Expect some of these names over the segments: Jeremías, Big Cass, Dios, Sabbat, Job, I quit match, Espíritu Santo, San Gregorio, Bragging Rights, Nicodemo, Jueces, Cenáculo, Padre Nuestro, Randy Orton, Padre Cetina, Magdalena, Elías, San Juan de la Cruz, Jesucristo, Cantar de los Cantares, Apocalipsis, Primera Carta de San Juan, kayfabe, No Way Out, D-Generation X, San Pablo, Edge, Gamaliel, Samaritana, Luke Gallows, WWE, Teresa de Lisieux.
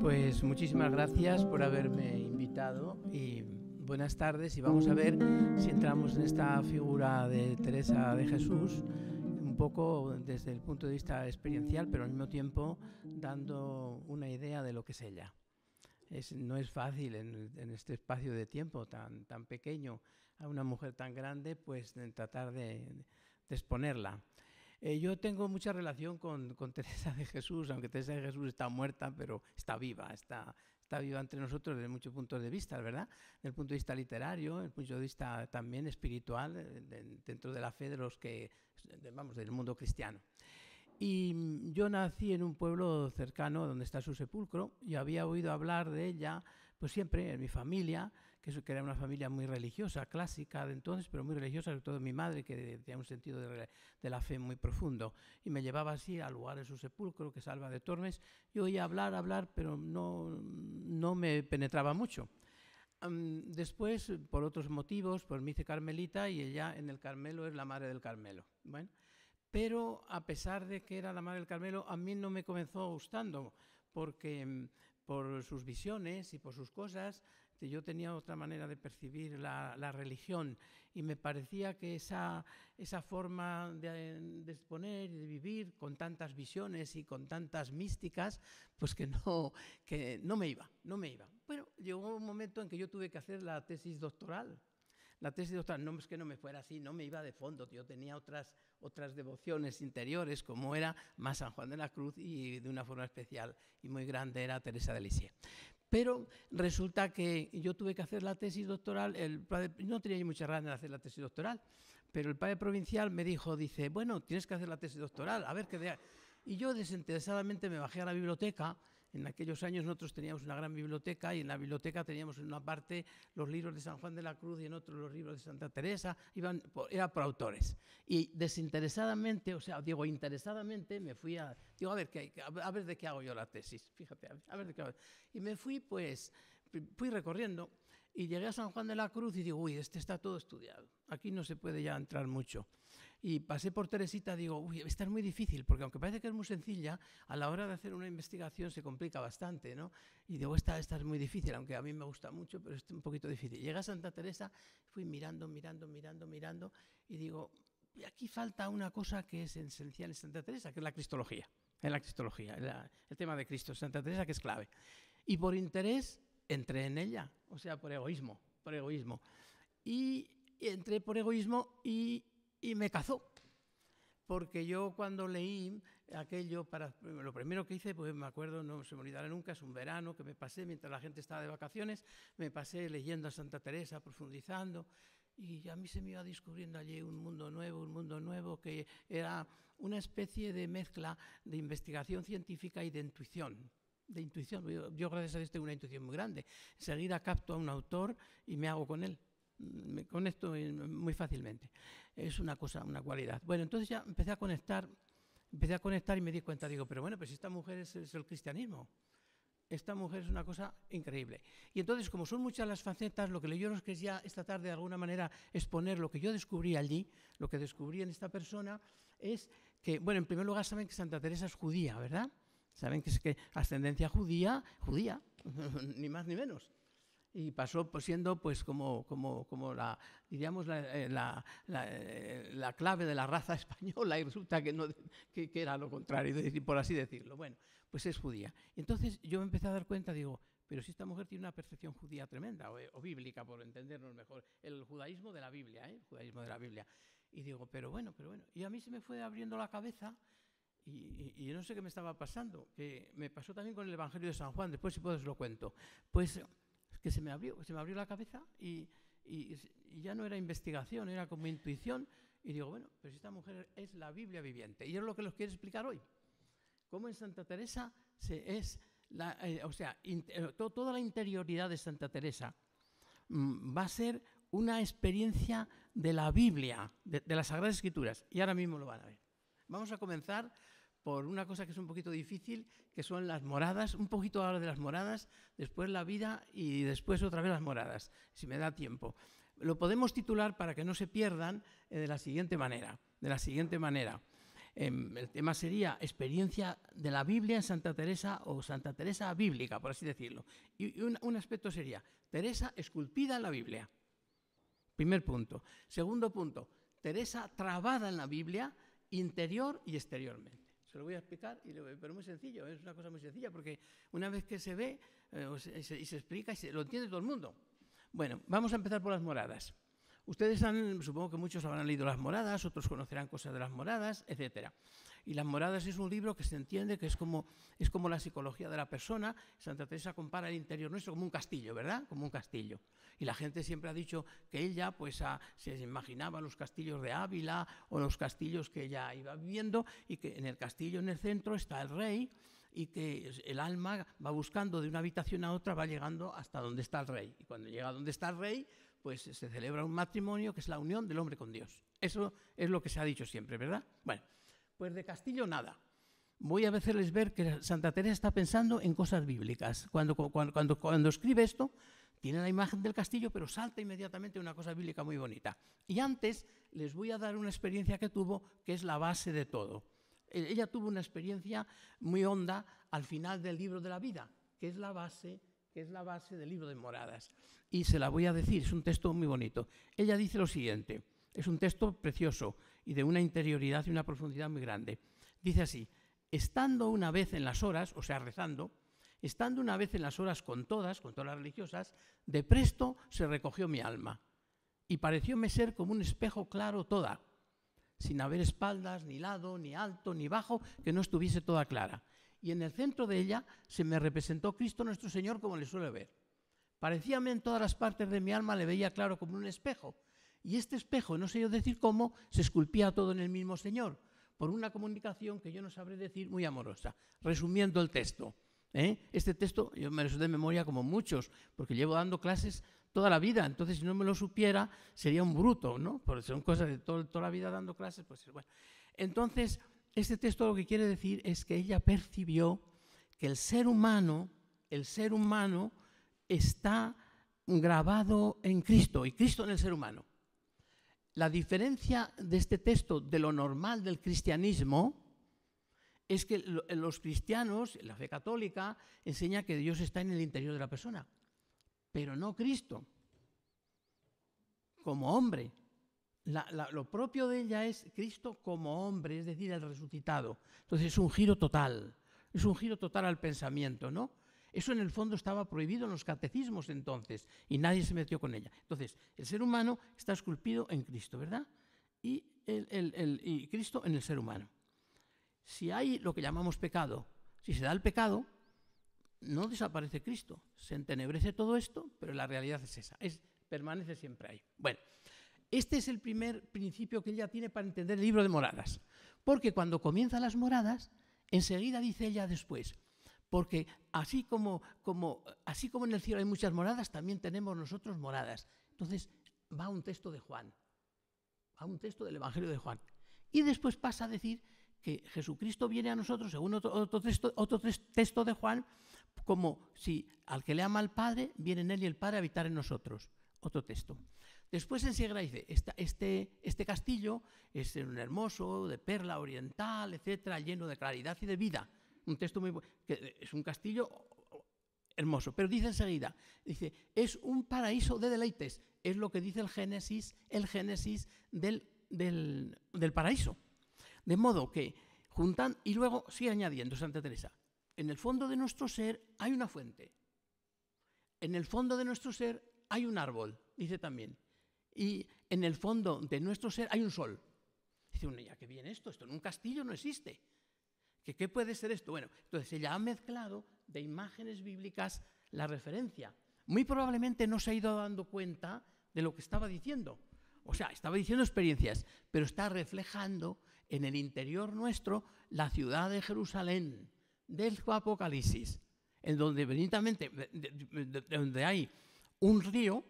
Pues muchísimas gracias por haberme invitado y buenas tardes, y vamos a ver si entramos en esta figura de Teresa de Jesús un poco desde el punto de vista experiencial, pero al mismo tiempo dando una idea de lo que es ella. No es fácil en este espacio de tiempo tan pequeño a una mujer tan grande, pues tratar de exponerla. Yo tengo mucha relación con Teresa de Jesús, aunque Teresa de Jesús está muerta, pero está viva entre nosotros desde muchos puntos de vista, ¿verdad? Desde el punto de vista literario, desde el punto de vista también espiritual, dentro de la fe de los que, del mundo cristiano. Y yo nací en un pueblo cercano donde está su sepulcro y había oído hablar de ella, pues siempre en mi familia, que era una familia muy religiosa, clásica de entonces, pero muy religiosa, sobre todo mi madre, que tenía un sentido de la fe muy profundo. Y me llevaba así al lugar de su sepulcro, que es Alba de Tormes. Yo oía hablar, pero no me penetraba mucho. Después, por otros motivos, pues me hice carmelita y ella en el Carmelo es la madre del Carmelo. Bueno, pero a pesar de que era la madre del Carmelo, a mí no me comenzó gustando, porque por sus visiones y por sus cosas, yo tenía otra manera de percibir la religión y me parecía que esa forma de exponer y de vivir con tantas visiones y con tantas místicas, pues que no me iba, no me iba. Bueno, llegó un momento en que yo tuve que hacer la tesis doctoral. La tesis doctoral, no es que no me fuera así, no me iba de fondo, yo tenía otras devociones interiores, como era más San Juan de la Cruz y de una forma especial y muy grande era Teresa de Lisieux. Pero resulta que yo tuve que hacer la tesis doctoral, no tenía muchas ganas de hacer la tesis doctoral, pero el padre provincial me dijo, dice, bueno, tienes que hacer la tesis doctoral, a ver qué de... Y yo desinteresadamente me bajé a la biblioteca. En aquellos años nosotros teníamos una gran biblioteca y en la biblioteca teníamos en una parte los libros de San Juan de la Cruz y en otro los libros de Santa Teresa, era por autores. Y desinteresadamente, o sea, digo, interesadamente me fui a... Digo, a ver de qué hago yo la tesis, fíjate, a ver de qué hago. Y me fui, pues, fui recorriendo y llegué a San Juan de la Cruz y digo, uy, este está todo estudiado, aquí no se puede ya entrar mucho. Y pasé por Teresita, digo, uy, esta es muy difícil, porque aunque parece que es muy sencilla, a la hora de hacer una investigación se complica bastante, ¿no? Y digo, esta es muy difícil, aunque a mí me gusta mucho, pero es un poquito difícil. Llegué a Santa Teresa, fui mirando, y digo, y aquí falta una cosa que es esencial en Santa Teresa, que es la cristología, el tema de Cristo, Santa Teresa, que es clave. Y por interés entré en ella, o sea, por egoísmo. Y entré por egoísmo y me cazó, porque yo cuando leí aquello, lo primero que hice, pues me acuerdo, no se me olvidará nunca, es un verano que me pasé mientras la gente estaba de vacaciones, me pasé leyendo a Santa Teresa, profundizando, y a mí se me iba descubriendo allí un mundo nuevo que era una especie de mezcla de investigación científica y de intuición. Yo gracias a Dios tengo una intuición muy grande. Enseguida capto a un autor y me hago con él. Me conecto muy fácilmente. Es una cosa, una cualidad. Bueno, entonces ya empecé a conectar y me di cuenta, digo, pero bueno, pues esta mujer es el cristianismo. Esta mujer es una cosa increíble. Y entonces, como son muchas las facetas, lo que yo os quería esta tarde de alguna manera exponer lo que yo descubrí allí, lo que descubrí en esta persona, es que, bueno, en primer lugar saben que Santa Teresa es judía, ¿verdad? Saben que es ascendencia judía, ni más ni menos. Y pasó siendo, pues, como la, diríamos, la clave de la raza española, y resulta que, no, que era lo contrario, por así decirlo. Bueno, pues es judía. Entonces yo me empecé a dar cuenta, digo, pero si esta mujer tiene una percepción judía tremenda, o bíblica, por entendernos mejor, el judaísmo de la Biblia, ¿eh? El judaísmo de la Biblia. Y digo, pero bueno. Y a mí se me fue abriendo la cabeza. Y no sé qué me estaba pasando, que me pasó también con el Evangelio de San Juan, después si puedo os lo cuento. Pues que se me abrió la cabeza y ya no era investigación, era como intuición. Y digo, bueno, pero si esta mujer es la Biblia viviente. Y es lo que les quiero explicar hoy. Cómo en Santa Teresa toda la interioridad de Santa Teresa va a ser una experiencia de la Biblia, de las Sagradas Escrituras. Y ahora mismo lo van a ver. Vamos a comenzar por una cosa que es un poquito difícil, que son las moradas, un poquito ahora de las moradas, después la vida y después otra vez las moradas, si me da tiempo. Lo podemos titular, para que no se pierdan, de la siguiente manera. El tema sería experiencia de la Biblia en Santa Teresa, o Santa Teresa bíblica, por así decirlo. Y un aspecto sería Teresa esculpida en la Biblia. Primer punto. Segundo punto, Teresa trabada en la Biblia interior y exteriormente. Se lo voy a explicar, pero muy sencillo, es una cosa muy sencilla, porque una vez que se ve se explica y lo entiende todo el mundo. Bueno, vamos a empezar por las moradas. Ustedes supongo que muchos habrán leído las moradas, otros conocerán cosas de las moradas, etc. Y las moradas es un libro que se entiende que es como la psicología de la persona. Santa Teresa compara el interior nuestro como un castillo, ¿verdad? Como un castillo. Y la gente siempre ha dicho que ella pues, se imaginaba los castillos de Ávila o los castillos que ella iba viviendo, y que en el castillo, en el centro, está el rey, y que el alma va buscando de una habitación a otra, va llegando hasta donde está el rey. Y cuando llega a donde está el rey, pues se celebra un matrimonio que es la unión del hombre con Dios. Eso es lo que se ha dicho siempre, ¿verdad? Bueno, pues de castillo nada. Voy a hacerles ver que Santa Teresa está pensando en cosas bíblicas. Cuando escribe esto, tiene la imagen del castillo, pero salta inmediatamente una cosa bíblica muy bonita. Y antes les voy a dar una experiencia que tuvo, que es la base de todo. Ella tuvo una experiencia muy honda al final del libro de la vida, que es la base del libro de Moradas, y se la voy a decir, es un texto muy bonito. Ella dice lo siguiente, es un texto precioso y de una interioridad y una profundidad muy grande. Dice así: estando una vez en las horas, o sea, rezando, estando una vez en las horas con todas las religiosas, de presto se recogió mi alma, y parecióme ser como un espejo claro toda, sin haber espaldas, ni lado, ni alto, ni bajo, que no estuviese toda clara. Y en el centro de ella se me representó Cristo nuestro Señor, como le suele ver. Parecíame en todas las partes de mi alma, le veía claro como un espejo. Y este espejo, no sé yo decir cómo, se esculpía todo en el mismo Señor, por una comunicación que yo no sabré decir, muy amorosa. Resumiendo el texto, este texto yo me lo sé de memoria como muchos, porque llevo dando clases toda la vida, entonces si no me lo supiera sería un bruto, ¿no? Porque son cosas de toda la vida dando clases, pues bueno. Entonces, este texto lo que quiere decir es que ella percibió que el ser humano está grabado en Cristo, y Cristo en el ser humano. La diferencia de este texto de lo normal del cristianismo es que los cristianos, la fe católica, enseña que Dios está en el interior de la persona, pero no Cristo como hombre. Lo propio de ella es Cristo como hombre, es decir, el resucitado. Entonces es un giro total al pensamiento, ¿no? Eso en el fondo estaba prohibido en los catecismos entonces, y nadie se metió con ella. Entonces, el ser humano está esculpido en Cristo, ¿verdad? Y, y Cristo en el ser humano. Si hay lo que llamamos pecado, si se da el pecado, no desaparece Cristo. Se entenebrece todo esto, pero la realidad es esa, permanece siempre ahí. Bueno. Este es el primer principio que ella tiene para entender el libro de Moradas, porque cuando comienza las Moradas, enseguida dice ella después, porque así como en el cielo hay muchas moradas, también tenemos nosotros moradas. Entonces va un texto de Juan, va un texto del Evangelio de Juan, y después pasa a decir que Jesucristo viene a nosotros, según otro texto de Juan, como si al que le ama al Padre, viene en él y el Padre a habitar en nosotros, otro texto. Después enseguida dice, este castillo es un hermoso, de perla oriental, etcétera, lleno de claridad y de vida. Un texto muy bueno, que es un castillo hermoso. Pero dice enseguida, dice, es un paraíso de deleites. Es lo que dice el Génesis del paraíso. De modo que juntan, y luego sigue añadiendo Santa Teresa, en el fondo de nuestro ser hay una fuente. En el fondo de nuestro ser hay un árbol, dice también. Y en el fondo de nuestro ser hay un sol. Dice uno, ya, ¿qué viene esto? Esto en un castillo no existe. ¿Qué puede ser esto? Bueno, entonces ella ha mezclado de imágenes bíblicas la referencia. Muy probablemente no se ha ido dando cuenta de lo que estaba diciendo. O sea, estaba diciendo experiencias, pero está reflejando en el interior nuestro la ciudad de Jerusalén, del Apocalipsis, en donde evidentemente donde hay un río,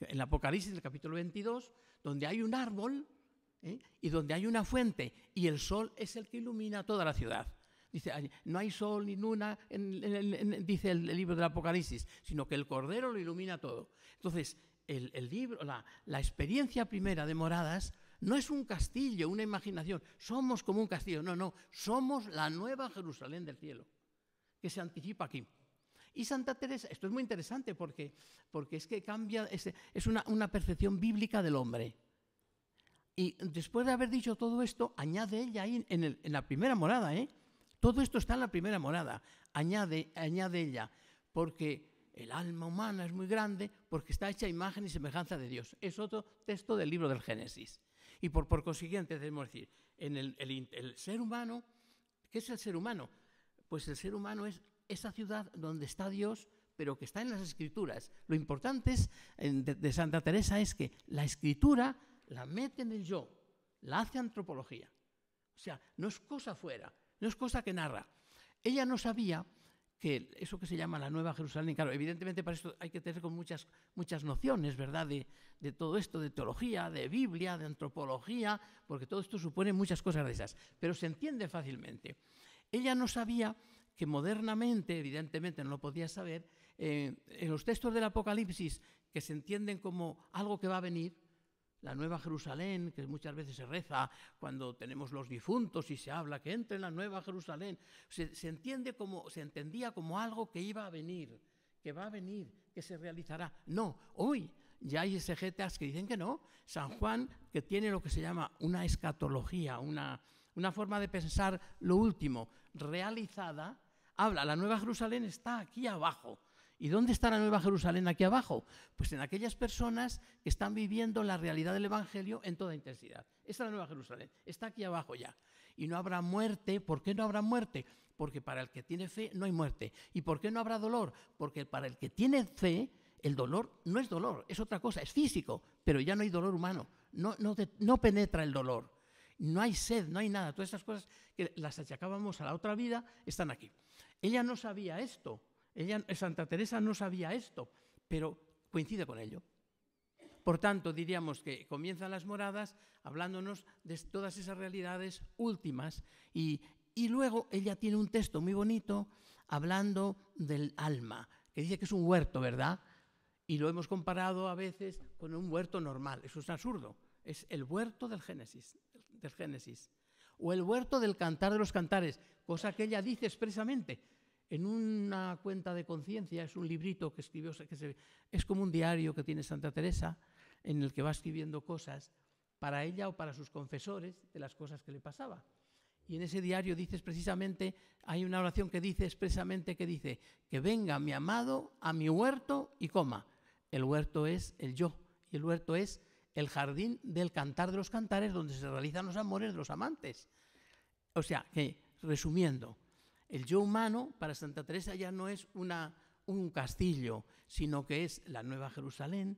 en el Apocalipsis, del capítulo 22, donde hay un árbol, y donde hay una fuente y el sol es el que ilumina toda la ciudad. Dice, no hay sol ni luna, dice el libro del Apocalipsis, sino que el Cordero lo ilumina todo. Entonces, la experiencia primera de moradas no es un castillo, una imaginación, somos como un castillo, no, no, somos la Nueva Jerusalén del cielo, que se anticipa aquí. Y Santa Teresa, esto es muy interesante porque es que cambia, es una percepción bíblica del hombre. Y después de haber dicho todo esto, añade ella ahí en la primera morada, todo esto está en la primera morada, añade ella, porque el alma humana es muy grande, porque está hecha imagen y semejanza de Dios. Es otro texto del libro del Génesis. Y por consiguiente, debemos decir, en el ser humano, ¿qué es el ser humano? Pues el ser humano es esa ciudad donde está Dios, pero que está en las Escrituras. Lo importante de Santa Teresa es que la Escritura la mete en el yo, la hace antropología. O sea, no es cosa fuera, no es cosa que narra. Ella no sabía que eso que se llama la Nueva Jerusalén, claro, evidentemente para esto hay que tener con muchas nociones, ¿verdad?, de todo esto, de teología, de Biblia, de antropología, porque todo esto supone muchas cosas de esas, pero se entiende fácilmente. Ella no sabía que modernamente, evidentemente no lo podía saber, en los textos del Apocalipsis, que se entienden como algo que va a venir, la Nueva Jerusalén, que muchas veces se reza cuando tenemos los difuntos y se habla que entre en la Nueva Jerusalén, se entendía como algo que iba a venir, que va a venir, que se realizará. No, hoy ya hay exegetas que dicen que no. San Juan, que tiene lo que se llama una escatología, una forma de pensar lo último, realizada, habla, la Nueva Jerusalén está aquí abajo. ¿Y dónde está la Nueva Jerusalén aquí abajo? Pues en aquellas personas que están viviendo la realidad del Evangelio en toda intensidad. Esta es la Nueva Jerusalén, está aquí abajo ya. Y no habrá muerte. ¿Por qué no habrá muerte? Porque para el que tiene fe no hay muerte. ¿Y por qué no habrá dolor? Porque para el que tiene fe, el dolor no es dolor, es otra cosa, es físico, pero ya no hay dolor humano, no penetra el dolor. No hay sed, no hay nada. Todas estas cosas que las achacábamos a la otra vida están aquí. Ella no sabía esto. Santa Teresa no sabía esto, pero coincide con ello. Por tanto, diríamos que comienzan las moradas hablándonos de todas esas realidades últimas y luego ella tiene un texto muy bonito hablando del alma, que dice que es un huerto, ¿verdad? Y lo hemos comparado a veces con un huerto normal, eso es absurdo. Es el huerto del Génesis o el huerto del Cantar de los Cantares, cosa que ella dice expresamente. En una cuenta de conciencia, es un librito que escribió, es como un diario que tiene Santa Teresa, en el que va escribiendo cosas para ella o para sus confesores de las cosas que le pasaba. Y en ese diario dices precisamente, hay una oración que dice expresamente que dice, que venga mi amado a mi huerto y coma. El huerto es el yo y el huerto es el jardín del Cantar de los Cantares donde se realizan los amores de los amantes. O sea, que resumiendo, el yo humano para Santa Teresa ya no es un castillo, sino que es la Nueva Jerusalén,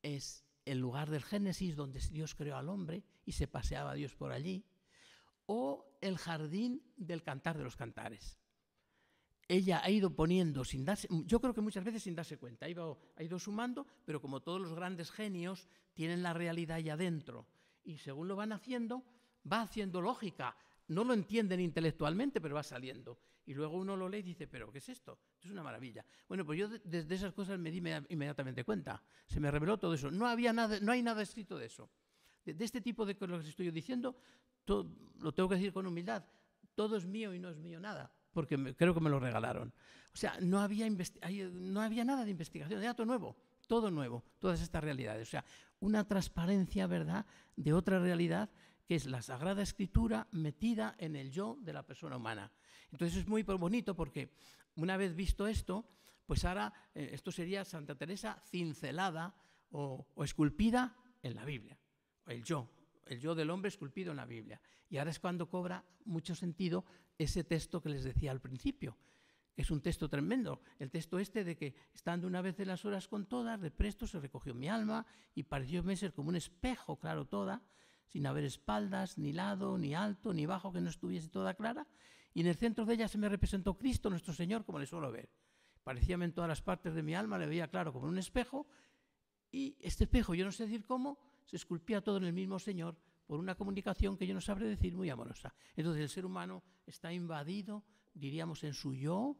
es el lugar del Génesis donde Dios creó al hombre y se paseaba Dios por allí, o el jardín del Cantar de los Cantares. Ella ha ido poniendo, yo creo que muchas veces sin darse cuenta, ha ido sumando, pero como todos los grandes genios tienen la realidad allá adentro y según lo van haciendo, va haciendo lógica. No lo entienden intelectualmente, pero va saliendo. Y luego uno lo lee y dice, ¿pero qué es esto? Esto es una maravilla. Bueno, pues yo desde esas cosas me di inmediatamente cuenta. Se me reveló todo eso. No hay nada escrito de eso. De este tipo de cosas que estoy diciendo, todo, lo tengo que decir con humildad. Todo es mío y no es mío nada, porque creo que me lo regalaron. O sea, no había nada de investigación, era todo nuevo, todas estas realidades. O sea, una transparencia, ¿verdad?, de otra realidad, que es la Sagrada Escritura metida en el yo de la persona humana. Entonces es muy bonito porque una vez visto esto, pues ahora esto sería Santa Teresa cincelada o esculpida en la Biblia, el yo del hombre esculpido en la Biblia. Y ahora es cuando cobra mucho sentido ese texto que les decía al principio, que es un texto tremendo, el texto este de que estando una vez de las horas con todas, de presto se recogió mi alma y parecióme ser como un espejo, claro, toda, sin haber espaldas, ni lado, ni alto, ni bajo, que no estuviese toda clara, y en el centro de ella se me representó Cristo, nuestro Señor, como le suelo ver. Parecíame en todas las partes de mi alma, le veía claro como en un espejo, y este espejo, yo no sé decir cómo, se esculpía todo en el mismo Señor, por una comunicación que yo no sabré decir, muy amorosa. Entonces el ser humano está invadido, diríamos, en su yo,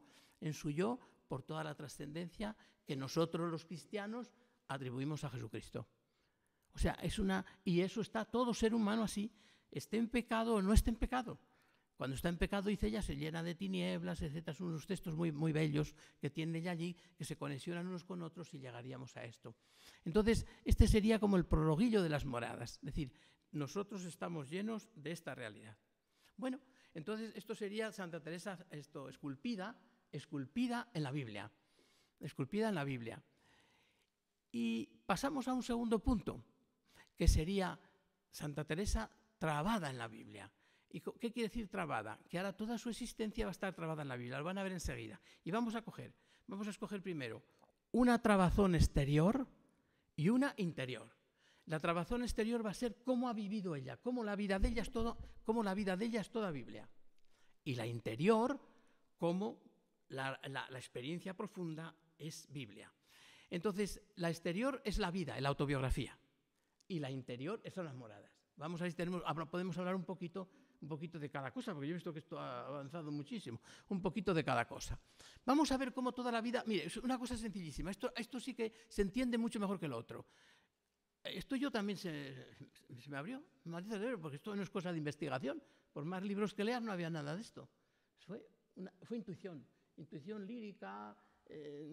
por toda la trascendencia que nosotros los cristianos atribuimos a Jesucristo. O sea, y eso está todo ser humano así, esté en pecado o no esté en pecado. Cuando está en pecado, dice ella, se llena de tinieblas, etc. Son unos textos muy, muy bellos que tiene ella allí, que se conexionan unos con otros y llegaríamos a esto. Entonces, este sería como el prologuillo de las moradas. Es decir, nosotros estamos llenos de esta realidad. Bueno, entonces esto sería Santa Teresa esculpida en la Biblia. Esculpida en la Biblia. Y pasamos a un segundo punto, que sería Santa Teresa trabada en la Biblia. ¿Y qué quiere decir trabada? Que ahora toda su existencia va a estar trabada en la Biblia, lo van a ver enseguida. Y vamos a escoger primero una trabazón exterior y una interior. La trabazón exterior va a ser cómo ha vivido ella, cómo la vida de ella es toda Biblia. Y la interior, cómo la experiencia profunda es Biblia. Entonces, la exterior es la vida, la autobiografía. Y la interior son las moradas. Vamos a ver si podemos hablar un poquito de cada cosa, porque yo he visto que esto ha avanzado muchísimo, un poquito de cada cosa. Vamos a ver cómo toda la vida... Mire, es una cosa sencillísima, esto sí que se entiende mucho mejor que lo otro. Esto yo también se me abrió, me maldito cerebro, porque esto no es cosa de investigación. Por más libros que leas no había nada de esto. Fue intuición lírica,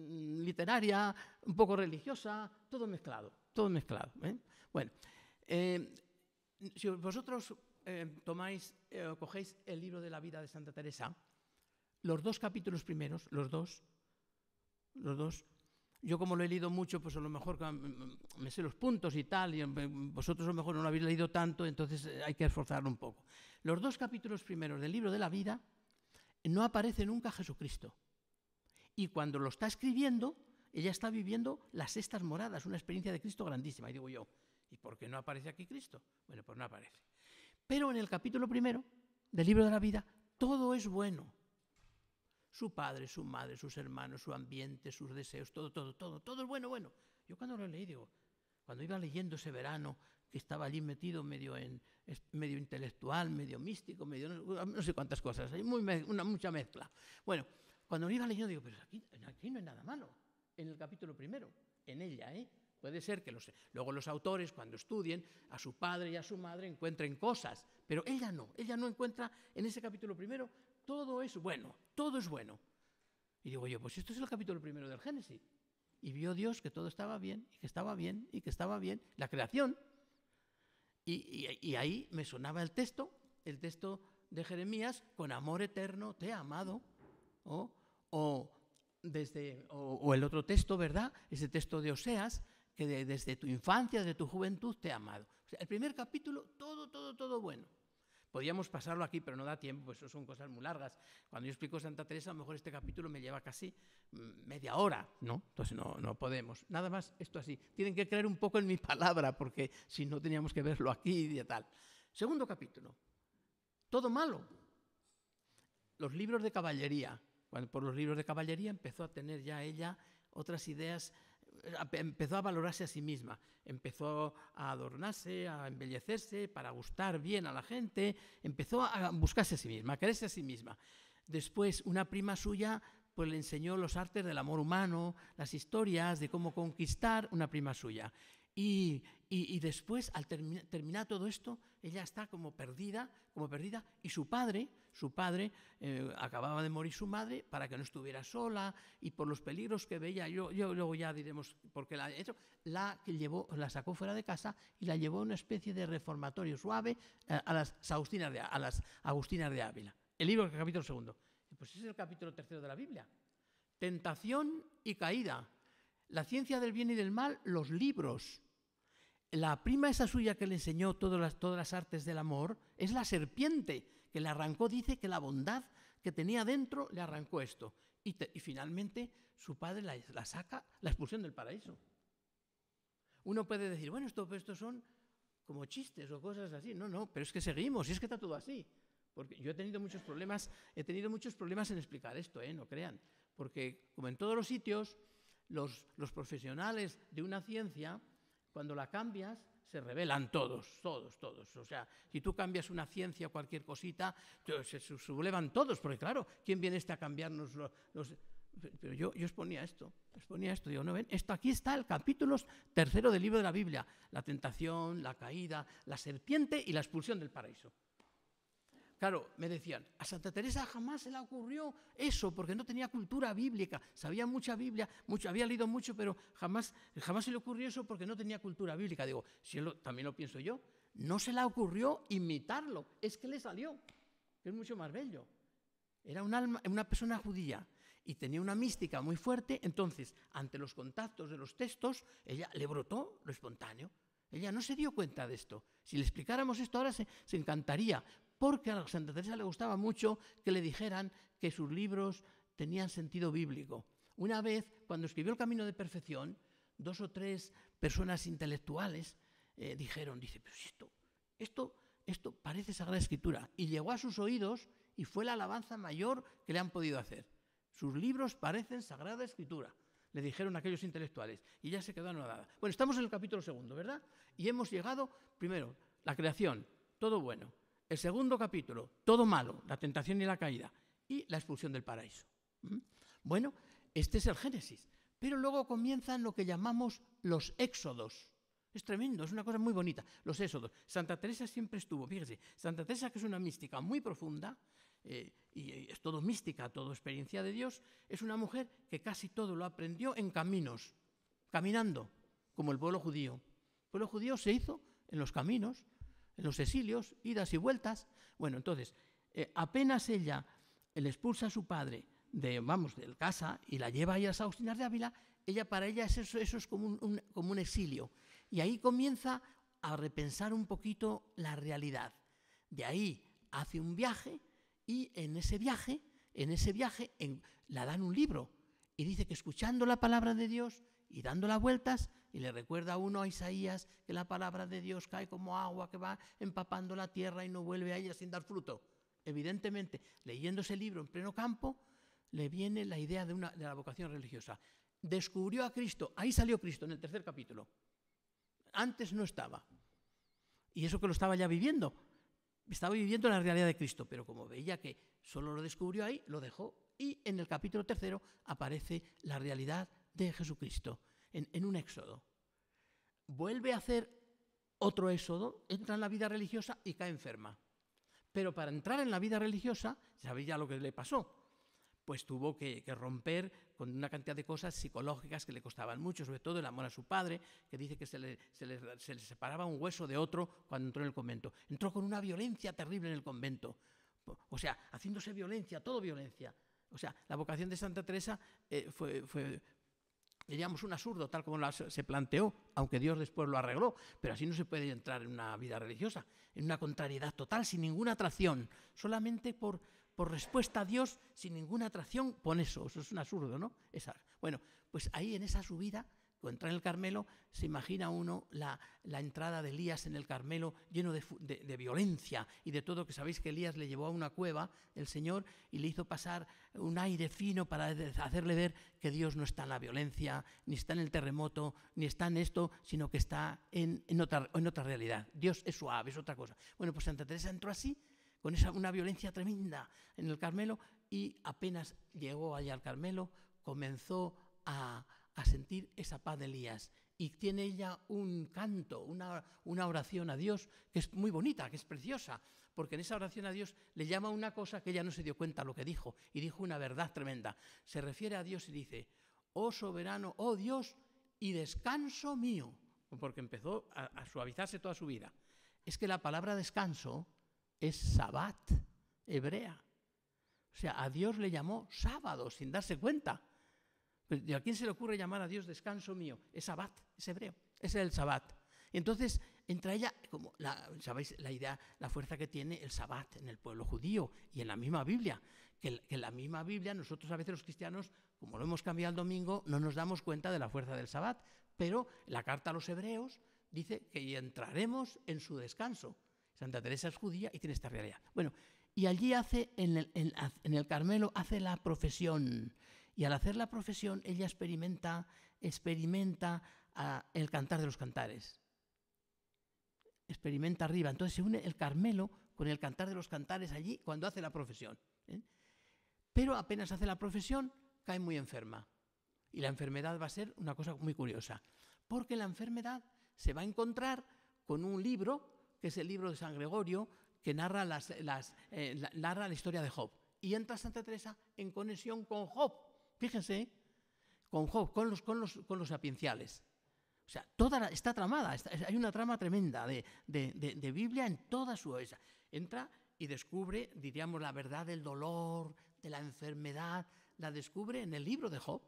literaria, un poco religiosa, todo mezclado. Bueno, si vosotros... cogéis el libro de la vida de Santa Teresa, los dos capítulos primeros, los dos, yo como lo he leído mucho, pues a lo mejor me sé los puntos y tal, y vosotros a lo mejor no lo habéis leído tanto, entonces hay que esforzarlo un poco. Los dos capítulos primeros del libro de la vida no aparece nunca Jesucristo. Y cuando lo está escribiendo, ella está viviendo las sextas moradas, una experiencia de Cristo grandísima. Y digo yo, ¿y por qué no aparece aquí Cristo? Bueno, pues no aparece. Pero en el capítulo primero del libro de la vida, todo es bueno. Su padre, su madre, sus hermanos, su ambiente, sus deseos, todo es bueno. Yo cuando lo leí, digo, cuando iba leyendo ese verano, que estaba allí metido medio intelectual, medio místico, medio no sé cuántas cosas, hay mucha mezcla. Bueno, cuando lo iba leyendo, digo, pero aquí no hay nada malo, en el capítulo primero, en ella, ¿eh? Puede ser que luego los autores, cuando estudien a su padre y a su madre, encuentren cosas, pero ella no encuentra en ese capítulo primero, todo es bueno. Y digo yo, pues esto es el capítulo primero del Génesis. Y vio Dios que todo estaba bien, y que estaba bien, y que estaba bien, la creación. Y ahí me sonaba el texto de Jeremías, con amor eterno te he amado, o el otro texto, ¿verdad? Ese texto de Oseas, que desde tu infancia, desde tu juventud, te he amado. O sea, el primer capítulo, todo bueno. Podríamos pasarlo aquí, pero no da tiempo, pues eso son cosas muy largas. Cuando yo explico Santa Teresa, a lo mejor este capítulo me lleva casi media hora, ¿no? Entonces no podemos. Nada más esto así. Tienen que creer un poco en mi palabra, porque si no teníamos que verlo aquí y tal. Segundo capítulo, todo malo. Los libros de caballería. Cuando por los libros de caballería empezó a tener ya ella otras ideas. Empezó a valorarse a sí misma, empezó a adornarse, a embellecerse para gustar bien a la gente, empezó a buscarse a sí misma, a quererse a sí misma. Después, una prima suya pues le enseñó los artes del amor humano, las historias de cómo conquistar, una prima suya. Y después, al terminar todo esto, ella está como perdida, y su padre, acababa de morir su madre para que no estuviera sola, y por los peligros que veía, yo luego ya diremos por qué la ha hecho, la sacó fuera de casa y la llevó a una especie de reformatorio suave a las Agustinas de Ávila. El libro del capítulo segundo. Pues ese es el capítulo tercero de la Biblia. Tentación y caída. La ciencia del bien y del mal, los libros. La prima esa suya que le enseñó todas las artes del amor es la serpiente, que le arrancó, dice que la bondad que tenía dentro le arrancó esto. Y finalmente su padre la saca, la expulsión del paraíso. Uno puede decir, bueno, esto son como chistes o cosas así. No, pero es que seguimos, y es que está todo así. Porque yo he tenido muchos problemas en explicar esto, no crean. Porque como en todos los sitios, los profesionales de una ciencia Cuando la cambias, se rebelan todos, todos, todos. O sea, si tú cambias una ciencia o cualquier cosita, se sublevan todos, porque claro, ¿quién viene este a cambiarnos los...? Pero yo exponía esto, digo, ¿no ven? Esto, aquí está el capítulo 3 del libro de la Biblia, la tentación, la caída, la serpiente y la expulsión del paraíso. Claro, me decían, a Santa Teresa jamás se le ocurrió eso, porque no tenía cultura bíblica, sabía mucha Biblia, había leído mucho, pero jamás se le ocurrió eso porque no tenía cultura bíblica. Digo, si también lo pienso yo, no se le ocurrió imitarlo, es que le salió, que es mucho más bello. Era una persona judía y tenía una mística muy fuerte, entonces, ante los contactos de los textos, ella le brotó lo espontáneo. Ella no se dio cuenta de esto. Si le explicáramos esto ahora se encantaría, porque a Santa Teresa le gustaba mucho que le dijeran que sus libros tenían sentido bíblico. Una vez, cuando escribió El Camino de Perfección, 2 o 3 personas intelectuales dijeron, dice, pero esto parece Sagrada Escritura, y llegó a sus oídos y fue la alabanza mayor que le han podido hacer. Sus libros parecen Sagrada Escritura, le dijeron a aquellos intelectuales, y ya se quedó anonadada. Bueno, estamos en el capítulo 2, ¿verdad? Y hemos llegado, primero, la creación, todo bueno. El 2 capítulo, todo malo, la tentación y la caída, y la expulsión del paraíso. Bueno, este es el Génesis, pero luego comienzan lo que llamamos los éxodos. Es tremendo, es una cosa muy bonita, los éxodos. Santa Teresa siempre estuvo, fíjese, Santa Teresa, que es una mística muy profunda, y es todo mística, todo experiencia de Dios, es una mujer que casi todo lo aprendió en caminos, caminando, como el pueblo judío. El pueblo judío se hizo en los caminos, en los exilios, idas y vueltas. Bueno, entonces, apenas ella le expulsa a su padre del casa y la lleva ahí a las Agustinas de Ávila, para ella eso es como un exilio. Y ahí comienza a repensar un poquito la realidad. De ahí hace un viaje, y en ese viaje la dan un libro, y dice que escuchando la palabra de Dios y dándola vueltas, y le recuerda a uno a Isaías que la palabra de Dios cae como agua que va empapando la tierra y no vuelve a ella sin dar fruto. Evidentemente, leyendo ese libro en pleno campo, le viene la idea de la vocación religiosa. Descubrió a Cristo, ahí salió Cristo en el 3 capítulo. Antes no estaba, y eso que lo estaba ya viviendo. Estaba viviendo la realidad de Cristo, pero como veía que solo lo descubrió ahí, lo dejó, y en el capítulo 3 aparece la realidad de Jesucristo, en un éxodo. Vuelve a hacer otro éxodo, entra en la vida religiosa y cae enferma. Pero para entrar en la vida religiosa, sabéis ya lo que le pasó, pues tuvo que romper con una cantidad de cosas psicológicas que le costaban mucho, sobre todo el amor a su padre, que dice que se le separaba un hueso de otro cuando entró en el convento. Entró con una violencia terrible en el convento, o sea, haciéndose violencia, todo violencia. O sea, la vocación de Santa Teresa fue, diríamos, un absurdo, tal como se planteó, aunque Dios después lo arregló, pero así no se puede entrar en una vida religiosa, en una contrariedad total, sin ninguna atracción, solamente por respuesta a Dios, sin ninguna atracción, pon eso es un absurdo, ¿no? Bueno, pues ahí en esa subida, cuando entra en el Carmelo, se imagina uno la entrada de Elías en el Carmelo, lleno de violencia y de todo, que sabéis que Elías le llevó a una cueva, el Señor, y le hizo pasar un aire fino para hacerle ver que Dios no está en la violencia, ni está en el terremoto, ni está en esto, sino que está en otra realidad. Dios es suave, es otra cosa. Bueno, pues Santa Teresa entró así, con una violencia tremenda en el Carmelo, y apenas llegó allá al Carmelo, comenzó a sentir esa paz de Elías. Y tiene ella un canto, una oración a Dios, que es muy bonita, que es preciosa, porque en esa oración a Dios le llama una cosa que ella no se dio cuenta lo que dijo, y dijo una verdad tremenda. Se refiere a Dios y dice, oh soberano, oh Dios, y descanso mío, porque empezó a suavizarse toda su vida. Es que la palabra descanso es Sabbat, hebrea. O sea, a Dios le llamó sábado, sin darse cuenta. ¿A quién se le ocurre llamar a Dios descanso mío? Es Sabbat, es hebreo, es el Sabbat. Y entonces entra ella, como sabéis la idea, la fuerza que tiene el Sabbat en el pueblo judío y en la misma Biblia. Que en la misma Biblia nosotros a veces los cristianos, como lo hemos cambiado al domingo, no nos damos cuenta de la fuerza del Sabbat. Pero la Carta a los Hebreos dice que entraremos en su descanso. Santa Teresa es judía y tiene esta realidad. Bueno, y allí hace, en el Carmelo, hace la profesión. Y al hacer la profesión, ella experimenta a el Cantar de los Cantares. Experimenta arriba. Entonces se une el Carmelo con el Cantar de los Cantares allí cuando hace la profesión. Pero apenas hace la profesión, cae muy enferma. Y la enfermedad va a ser una cosa muy curiosa, porque la enfermedad se va a encontrar con un libro, que es el libro de San Gregorio, que narra la historia de Job. Y entra Santa Teresa en conexión con Job, fíjense, con Job, con los sapienciales. O sea, está tramada, hay una trama tremenda de Biblia en toda su obra. Entra y descubre, diríamos, la verdad del dolor, de la enfermedad, la descubre en el libro de Job.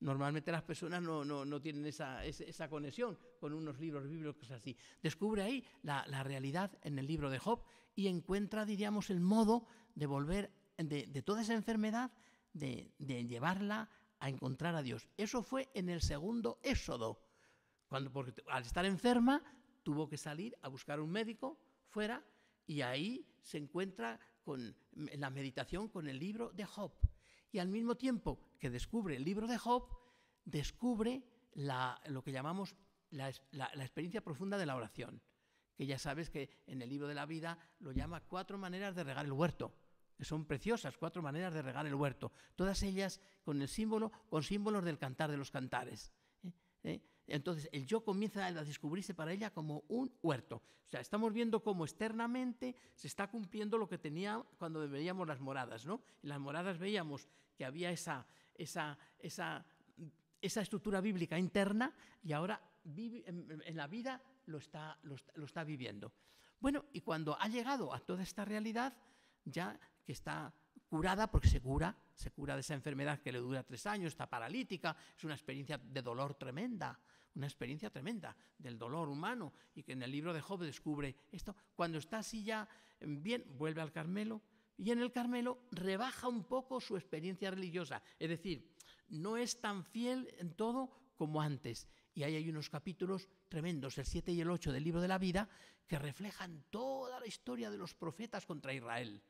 Normalmente las personas no tienen esa conexión con unos libros bíblicos así. Descubre ahí la realidad en el libro de Job y encuentra, diríamos, el modo de volver de toda esa enfermedad, de llevarla a encontrar a Dios. Eso fue en el segundo Éxodo, cuando, porque al estar enferma tuvo que salir a buscar un médico fuera y ahí se encuentra con la meditación con el libro de Job. Y al mismo tiempo que descubre el libro de Job, descubre lo que llamamos la experiencia profunda de la oración, que ya sabes que en el libro de la vida lo llama 4 maneras de regar el huerto, que son preciosas, 4 maneras de regar el huerto, todas ellas con símbolos del Cantar de los Cantares. Entonces el yo comienza a descubrirse para ella como un huerto. O sea, estamos viendo cómo externamente se está cumpliendo lo que tenía cuando veíamos las moradas, ¿no? En las moradas veíamos que había esa estructura bíblica interna y ahora en la vida lo está viviendo. Bueno, y cuando ha llegado a toda esta realidad, ya que está curada, porque se cura de esa enfermedad que le dura 3 años, está paralítica, es una experiencia de dolor tremenda, una experiencia tremenda del dolor humano, y que en el libro de Job descubre esto. Cuando está así ya bien, vuelve al Carmelo, y en el Carmelo rebaja un poco su experiencia religiosa, es decir, no es tan fiel en todo como antes. Y ahí hay unos capítulos tremendos, el 7 y el 8 del libro de la vida, que reflejan toda la historia de los profetas contra Israel.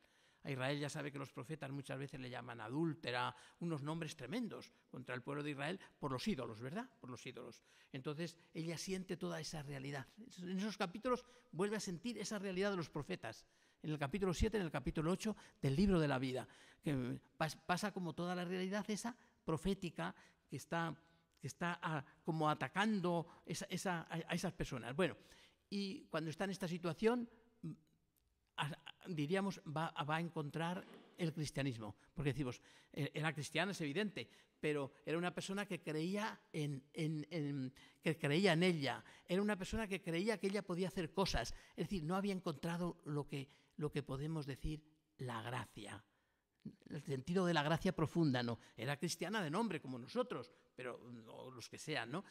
A Israel ya sabe que los profetas muchas veces le llaman adúltera, unos nombres tremendos contra el pueblo de Israel por los ídolos, ¿verdad? Por los ídolos. Entonces ella siente toda esa realidad. En esos capítulos vuelve a sentir esa realidad de los profetas. En el capítulo 7, en el capítulo 8 del libro de la vida, que pasa como toda la realidad esa profética que está como atacando a esas personas. Bueno, y cuando está en esta situación, diríamos, va a encontrar el cristianismo, porque decimos, era cristiana, es evidente, pero era una persona que creía en ella, era una persona que creía que ella podía hacer cosas, es decir, no había encontrado lo que podemos decir la gracia, el sentido de la gracia profunda, no, era cristiana de nombre como nosotros, pero o los que sean, ¿no?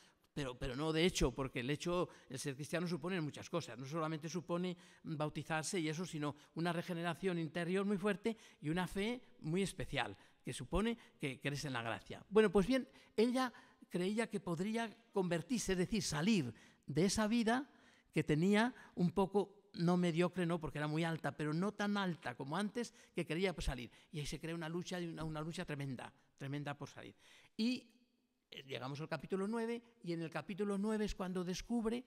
Pero no de hecho, porque el ser cristiano supone muchas cosas. No solamente supone bautizarse y eso, sino una regeneración interior muy fuerte y una fe muy especial, que supone que crees en la gracia. Bueno, pues bien, ella creía que podría convertirse, es decir, salir de esa vida que tenía un poco, no mediocre, no, porque era muy alta, pero no tan alta como antes, que quería pues salir. Y ahí se crea una lucha tremenda, tremenda por salir. Y llegamos al capítulo 9 y en el capítulo 9 es cuando descubre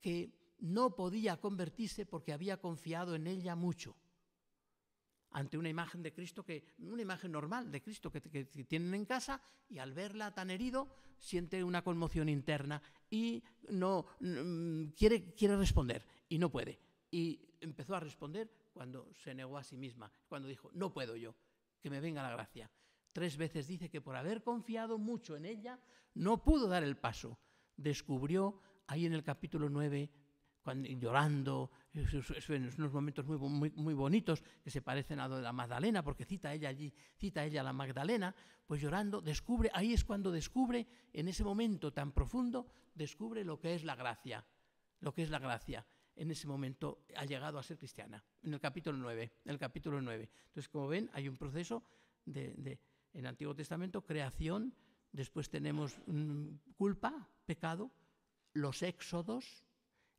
que no podía convertirse porque había confiado en ella mucho. Ante una imagen de Cristo, una imagen normal de Cristo que tienen en casa, y al verla tan herido siente una conmoción interna y quiere responder y no puede. Y empezó a responder cuando se negó a sí misma, cuando dijo, no puedo yo, que me venga la gracia. 3 veces dice que por haber confiado mucho en ella no pudo dar el paso. Descubrió ahí en el capítulo 9, cuando, llorando, en unos momentos muy, muy, muy bonitos que se parecen a la Magdalena, porque cita ella a la Magdalena, pues llorando, descubre, ahí es cuando descubre, en ese momento tan profundo, descubre lo que es la gracia, lo que es la gracia. En ese momento ha llegado a ser cristiana, en el capítulo 9. En el capítulo 9. Entonces, como ven, hay un proceso en el Antiguo Testamento, creación, después tenemos culpa, pecado, los éxodos,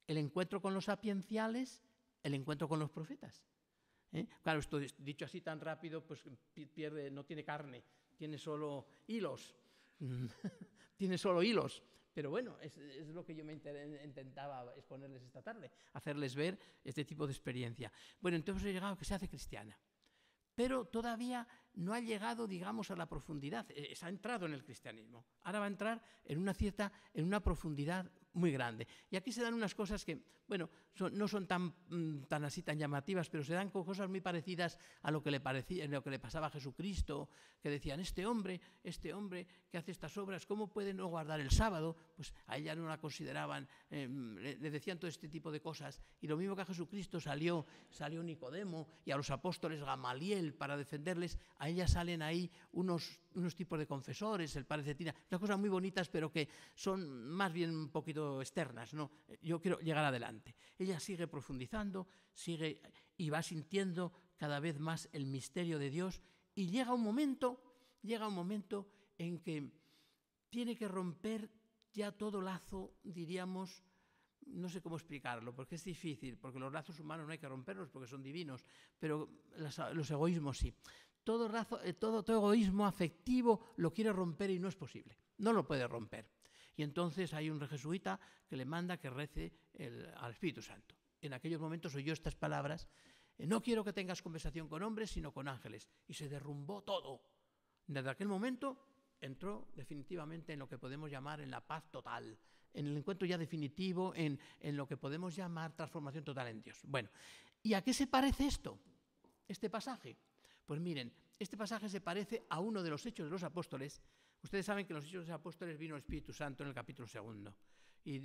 el encuentro con los sapienciales, el encuentro con los profetas. Claro, esto dicho así tan rápido, pues no tiene carne, tiene solo hilos. tiene solo hilos. Pero bueno, es lo que yo me intentaba exponerles esta tarde, hacerles ver este tipo de experiencia. Bueno, entonces he llegado a que se hace cristiana, pero todavía no ha llegado, digamos, a la profundidad. Se ha entrado en el cristianismo. Ahora va a entrar en una cierta, en una profundidad muy grande. Y aquí se dan unas cosas que, bueno, no son tan así, tan llamativas, pero se dan cosas muy parecidas a lo que le parecía, lo que le pasaba a Jesucristo, que decían, este hombre que hace estas obras, ¿cómo puede no guardar el sábado? Pues a ella no la consideraban, le decían todo este tipo de cosas. Y lo mismo que a Jesucristo salió Nicodemo y a los apóstoles Gamaliel para defenderles, a ella salen ahí unos tipos de confesores, el padre Cetina, unas cosas muy bonitas, pero que son más bien un poquito externas, ¿no? Yo quiero llegar adelante. Ella sigue profundizando, sigue y va sintiendo cada vez más el misterio de Dios, y llega un momento en que tiene que romper ya todo lazo, diríamos, no sé cómo explicarlo, porque es difícil, porque los lazos humanos no hay que romperlos porque son divinos, pero los egoísmos sí. Todo egoísmo afectivo lo quiere romper y no es posible, no lo puede romper. Y entonces hay un jesuita que le manda que rece al Espíritu Santo. En aquellos momentos oyó estas palabras, no quiero que tengas conversación con hombres, sino con ángeles. Y se derrumbó todo. Desde aquel momento entró definitivamente en lo que podemos llamar en la paz total, en el encuentro ya definitivo, en lo que podemos llamar transformación total en Dios. Bueno, ¿y a qué se parece esto, este pasaje? Pues miren, este pasaje se parece a uno de los Hechos de los Apóstoles. Ustedes saben que en los Hechos de los Apóstoles vino el Espíritu Santo en el capítulo 2. Y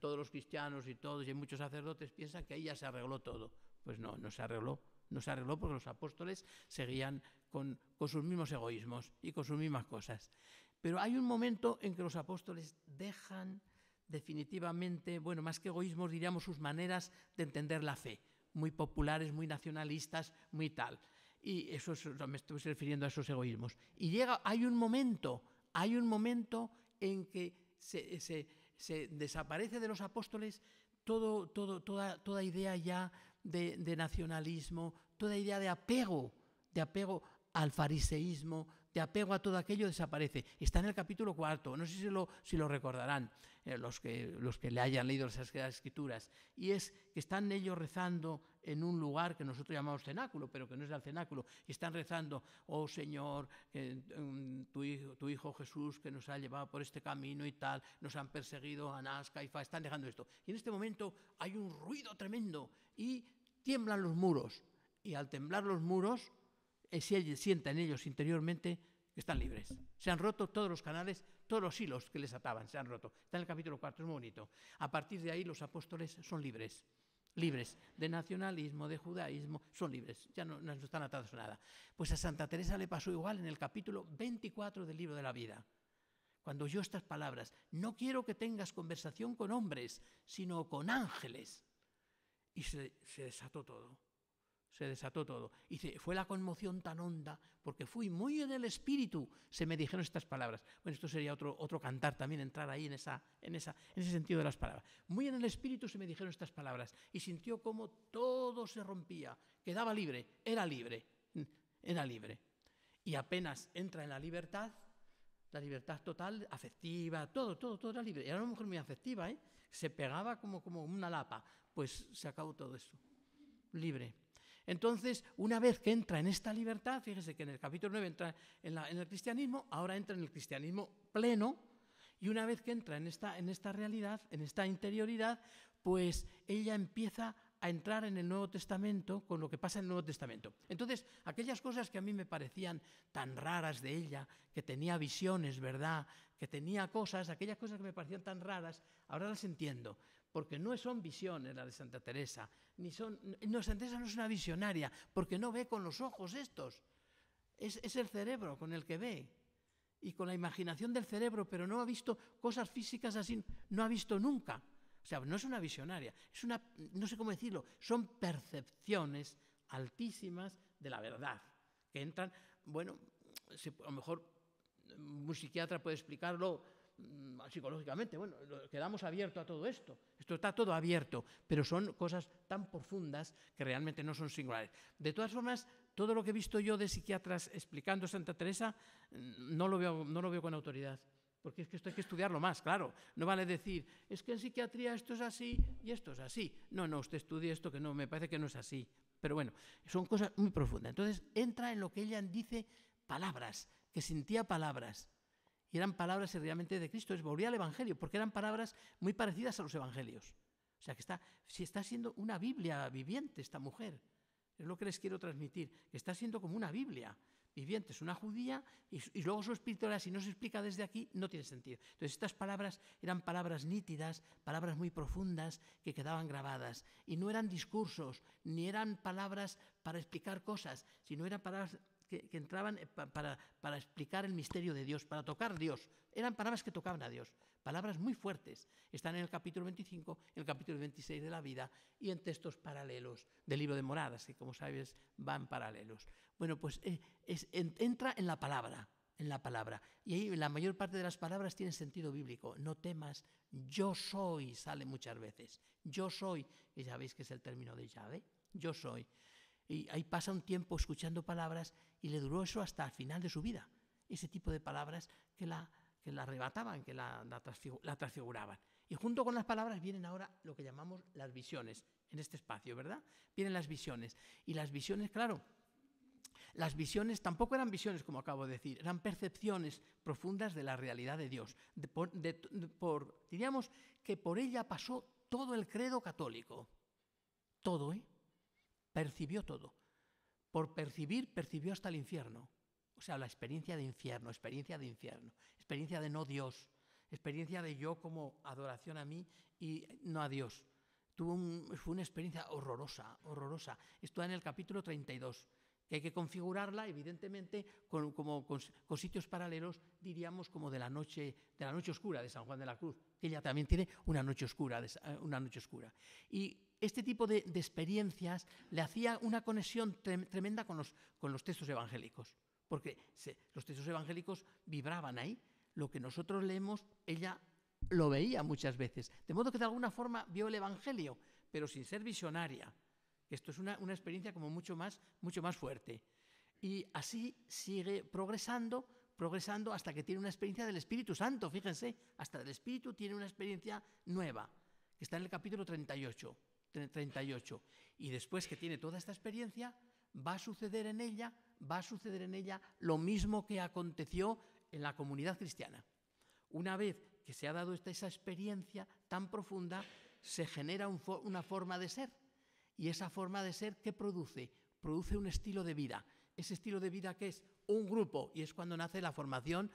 todos los cristianos y muchos sacerdotes piensan que ahí ya se arregló todo. Pues no, no se arregló. No se arregló porque los apóstoles seguían con sus mismos egoísmos y con sus mismas cosas. Pero hay un momento en que los apóstoles dejan definitivamente, bueno, más que egoísmos, diríamos sus maneras de entender la fe. Muy populares, muy nacionalistas, muy tal. Y eso me estoy refiriendo a esos egoísmos. Y hay un momento en que se desaparece de los apóstoles toda idea ya de nacionalismo, toda idea de apego al fariseísmo, de apego a todo aquello desaparece. Está en el capítulo 4, no sé si lo recordarán los que le hayan leído las Escrituras, y es que están ellos rezando en un lugar que nosotros llamamos cenáculo, pero que no es el cenáculo, y están rezando, oh Señor, tu hijo Jesús que nos ha llevado por este camino y tal, nos han perseguido, Anás, Caifás, están dejando esto. Y en este momento hay un ruido tremendo y tiemblan los muros, y al temblar los muros, sientan ellos interiormente que están libres. Se han roto todos los canales, todos los hilos que les ataban, se han roto. Está en el capítulo 4, es muy bonito. A partir de ahí los apóstoles son libres, libres de nacionalismo, de judaísmo, son libres, ya no están atados a nada. Pues a Santa Teresa le pasó igual en el capítulo 24 del Libro de la Vida. Cuando oyó estas palabras, no quiero que tengas conversación con hombres, sino con ángeles. Y se desató todo. Se desató todo. Y fue la conmoción tan honda, porque fui muy en el espíritu, se me dijeron estas palabras. Bueno, esto sería otro cantar también, entrar ahí en ese sentido de las palabras. Muy en el espíritu se me dijeron estas palabras, y sintió como todo se rompía, quedaba libre, era libre. Y apenas entra en la libertad total, afectiva, todo era libre. Era una mujer muy afectiva, ¿eh? Se pegaba como una lapa, pues se acabó todo eso, libre. Entonces, una vez que entra en esta libertad, fíjese que en el capítulo 9 entra en el cristianismo, ahora entra en el cristianismo pleno, y una vez que entra en esta realidad, en esta interioridad, pues ella empieza a entrar en el Nuevo Testamento con lo que pasa en el Nuevo Testamento. Entonces, aquellas cosas que a mí me parecían tan raras de ella, que tenía visiones, ¿verdad?, que tenía cosas, aquellas cosas que me parecían tan raras, ahora las entiendo. Porque no son visiones las de Santa Teresa, Santa Teresa no es una visionaria, porque no ve con los ojos estos, es el cerebro con el que ve, y con la imaginación del cerebro, pero no ha visto cosas físicas así, no ha visto nunca, o sea, no es una visionaria, es una, no sé cómo decirlo, son percepciones altísimas de la verdad, que entran, bueno, a lo mejor un psiquiatra puede explicarlo, psicológicamente, bueno, quedamos abiertos a todo esto, esto está todo abierto, pero son cosas tan profundas que realmente no son singulares. De todas formas, todo lo que he visto yo de psiquiatras explicando Santa Teresa, no lo veo con autoridad, porque es que esto hay que estudiarlo más, claro. No vale decir, es que en psiquiatría esto es así y esto es así. No, no, usted estudie esto, que no, me parece que no es así. Pero bueno, son cosas muy profundas. Entonces entra en lo que ella dice palabras, que sentía palabras. Y eran palabras realmente de Cristo. Volvía al Evangelio, porque eran palabras muy parecidas a los Evangelios. O sea, que está siendo una Biblia viviente esta mujer. Es lo que les quiero transmitir, que está siendo como una Biblia viviente. Es una judía y luego su espiritualidad, si no se explica desde aquí, no tiene sentido. Entonces, estas palabras eran palabras nítidas, palabras muy profundas que quedaban grabadas. Y no eran discursos, ni eran palabras para explicar cosas, sino eran palabras que entraban para explicar el misterio de Dios, para tocar Dios. Eran palabras que tocaban a Dios, palabras muy fuertes. Están en el capítulo 25, en el capítulo 26 de la vida y en textos paralelos del libro de Moradas, que como sabes van paralelos. Bueno, pues entra en la palabra, Y ahí la mayor parte de las palabras tienen sentido bíblico. No temas, yo soy, sale muchas veces. Yo soy, y ya veis que es el término de Yahvé, yo soy. Y ahí pasa un tiempo escuchando palabras y le duró eso hasta el final de su vida. Ese tipo de palabras que la arrebataban, que la transfiguraban. Y junto con las palabras vienen ahora lo que llamamos las visiones, en este espacio, ¿verdad? Vienen las visiones. Y las visiones, claro, las visiones tampoco eran visiones, como acabo de decir, eran percepciones profundas de la realidad de Dios. Diríamos que por ella pasó todo el credo católico. Todo, ¿eh? Percibió todo. Por percibir, percibió hasta el infierno. O sea, la experiencia de infierno, experiencia de no Dios, experiencia de yo como adoración a mí y no a Dios. Fue una experiencia horrorosa, horrorosa. Esto en el capítulo 32, que hay que configurarla, evidentemente, con sitios paralelos, diríamos, como de la noche oscura de San Juan de la Cruz, que ella también tiene una noche oscura. Y este tipo de experiencias le hacía una conexión tremenda con los textos evangélicos, porque los textos evangélicos vibraban ahí. Lo que nosotros leemos, ella lo veía muchas veces. De modo que de alguna forma vio el Evangelio, pero sin ser visionaria. Esto es una experiencia como mucho más fuerte. Y así sigue progresando hasta que tiene una experiencia del Espíritu Santo. Fíjense, hasta el Espíritu tiene una experiencia nueva, que está en el capítulo 38. Y después que tiene toda esta experiencia, va a suceder en ella lo mismo que aconteció en la comunidad cristiana. Una vez que se ha dado esa experiencia tan profunda, se genera una forma de ser. Y esa forma de ser, ¿qué produce? Produce un estilo de vida. Ese estilo de vida que es un grupo, y es cuando nace la formación,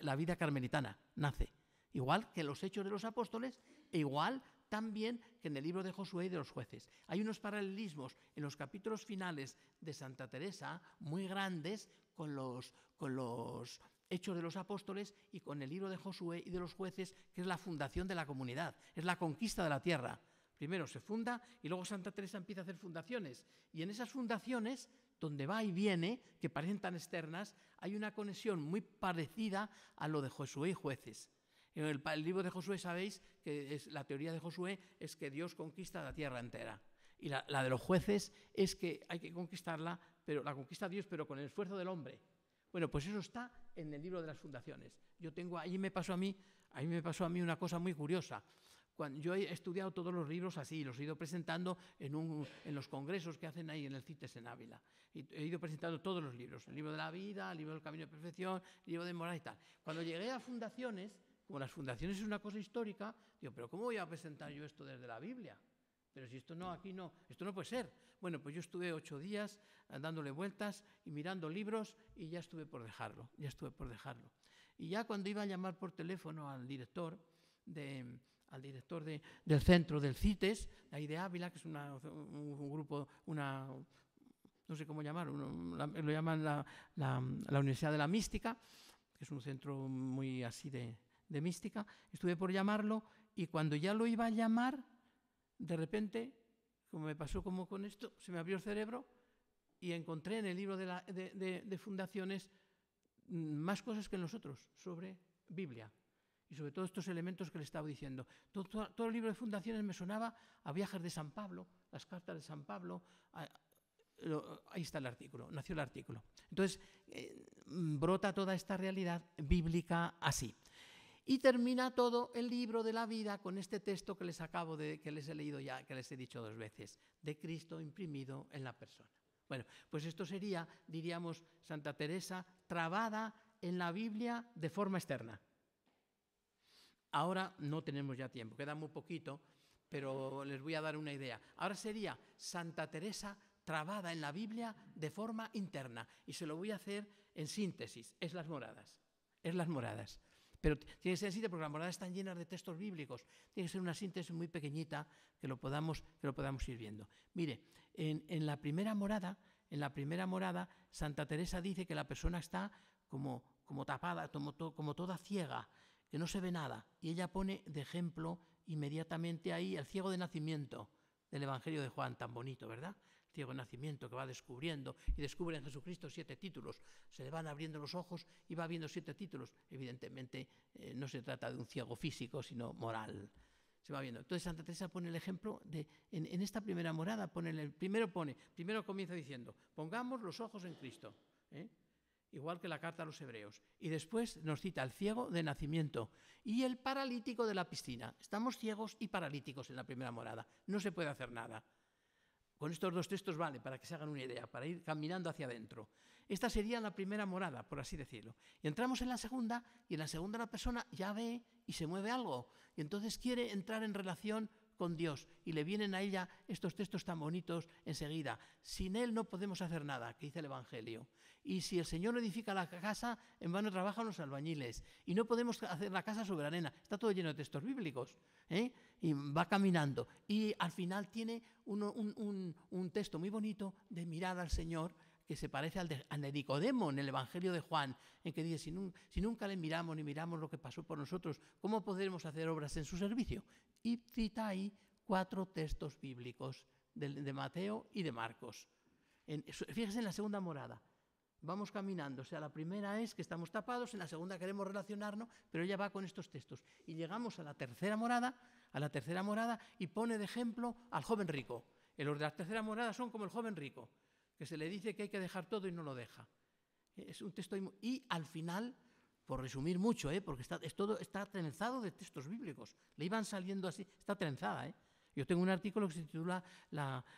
la vida carmelitana, nace. Igual que en los Hechos de los Apóstoles, e igual también que en el libro de Josué y de los Jueces. Hay unos paralelismos en los capítulos finales de Santa Teresa muy grandes con los Hechos de los Apóstoles y con el libro de Josué y de los Jueces, que es la fundación de la comunidad, es la conquista de la tierra. Primero se funda y luego Santa Teresa empieza a hacer fundaciones. Y en esas fundaciones, donde va y viene, que parecen tan externas, hay una conexión muy parecida a lo de Josué y Jueces. En el libro de Josué, sabéis que la teoría de Josué es que Dios conquista la tierra entera. Y la de los Jueces es que hay que conquistarla, pero la conquista Dios, pero con el esfuerzo del hombre. Bueno, pues eso está en el libro de las fundaciones. Ahí me pasó a mí una cosa muy curiosa. Yo he estudiado todos los libros así, los he ido presentando en los congresos que hacen ahí en el CITES en Ávila. He ido presentando todos los libros, el libro de la vida, el libro del camino de perfección, el libro de moral y tal. Cuando llegué a fundaciones, como las fundaciones es una cosa histórica, digo, pero ¿cómo voy a presentar yo esto desde la Biblia? Pero si esto no, aquí no, esto no puede ser. Bueno, pues yo estuve 8 días dándole vueltas y mirando libros y ya estuve por dejarlo, Y ya cuando iba a llamar por teléfono al director del centro del CITES, de ahí de Ávila, que es un grupo, no sé cómo llamarlo, lo llaman la Universidad de la Mística, que es un centro muy así de mística, estuve por llamarlo y cuando ya lo iba a llamar, de repente, como me pasó como con esto, se me abrió el cerebro y encontré en el libro de fundaciones más cosas que en los otros, sobre Biblia y sobre todo estos elementos que le estaba diciendo. Todo el libro de fundaciones me sonaba a viajes de San Pablo, las cartas de San Pablo, ahí está el artículo, nació el artículo. Entonces, brota toda esta realidad bíblica así. Y termina todo el libro de la vida con este texto que les acabo de, que les he leído ya, que les he dicho dos veces, de Cristo imprimido en la persona. Bueno, pues esto sería, diríamos, Santa Teresa trabada en la Biblia de forma externa. Ahora no tenemos ya tiempo, queda muy poquito, pero les voy a dar una idea. Ahora sería Santa Teresa trabada en la Biblia de forma interna, y se lo voy a hacer en síntesis, es las moradas, es las moradas. Pero tiene que ser síntesis porque las moradas están llenas de textos bíblicos. Tiene que ser una síntesis muy pequeñita que lo podamos ir viendo. Mire, en la primera morada, Santa Teresa dice que la persona está como tapada, como toda ciega, que no se ve nada. Y ella pone de ejemplo inmediatamente ahí el ciego de nacimiento del Evangelio de Juan, tan bonito, ¿verdad? Ciego de nacimiento que va descubriendo y descubre en Jesucristo 7 títulos. Se le van abriendo los ojos y va viendo 7 títulos. Evidentemente no se trata de un ciego físico, sino moral. Se va viendo. Entonces Santa Teresa pone el ejemplo de, en esta primera morada, primero comienza diciendo, pongamos los ojos en Cristo, igual que la Carta a los Hebreos. Y después nos cita el ciego de nacimiento y el paralítico de la piscina. Estamos ciegos y paralíticos en la primera morada. No se puede hacer nada. Con estos dos textos vale para que se hagan una idea, para ir caminando hacia adentro. Esta sería la primera morada, por así decirlo. Y entramos en la segunda, y en la segunda la persona ya ve y se mueve algo. Y entonces quiere entrar en relación con Dios. Y le vienen a ella estos textos tan bonitos enseguida. Sin Él no podemos hacer nada, que dice el Evangelio. Y si el Señor edifica la casa, en vano trabajan los albañiles. Y no podemos hacer la casa sobre arena. Está todo lleno de textos bíblicos. Y va caminando. Y al final tiene un texto muy bonito de mirar al Señor, que se parece al de Nicodemo en el Evangelio de Juan, en que dice, si nunca le miramos ni miramos lo que pasó por nosotros, ¿cómo podremos hacer obras en su servicio? Y cita ahí 4 textos bíblicos, de Mateo y de Marcos. Fíjese en la segunda morada. Vamos caminando, o sea, la primera es que estamos tapados, en la segunda queremos relacionarnos, pero ella va con estos textos. Y llegamos a la tercera morada y pone de ejemplo al joven rico. Los de la tercera morada son como el joven rico, que se le dice que hay que dejar todo y no lo deja. Es un texto. Y al final, por resumir mucho, porque todo está trenzado de textos bíblicos, le iban saliendo así, está trenzada, Yo tengo un artículo que se titula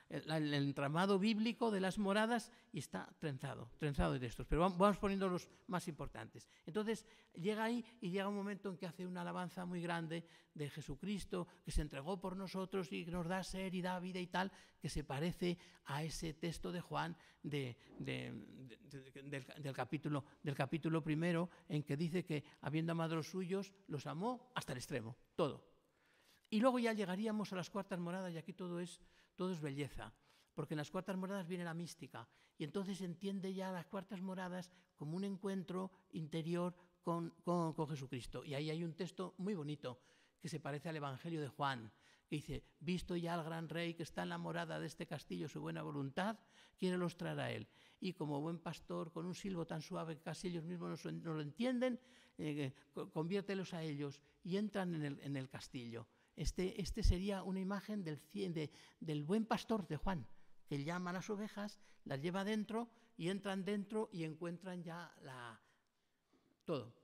el entramado bíblico de las moradas y está trenzado de textos, pero vamos poniendo los más importantes. Entonces llega ahí y llega un momento en que hace una alabanza muy grande de Jesucristo, que se entregó por nosotros y nos da ser y da vida y tal, que se parece a ese texto de Juan del capítulo primero, en que dice que habiendo amado a los suyos, los amó hasta el extremo, todo. Y luego ya llegaríamos a las cuartas moradas, y aquí todo es belleza, porque en las cuartas moradas viene la mística, y entonces entiende ya las cuartas moradas como un encuentro interior con Jesucristo. Y ahí hay un texto muy bonito que se parece al Evangelio de Juan, que dice, visto ya al gran rey que está en la morada de este castillo, su buena voluntad, quiere lustrar a él. Y como buen pastor, con un silbo tan suave que casi ellos mismos no lo entienden, conviértelos a ellos y entran en el castillo. Este sería una imagen del buen pastor de Juan, que llama a las ovejas, las lleva dentro y entran dentro y encuentran ya todo.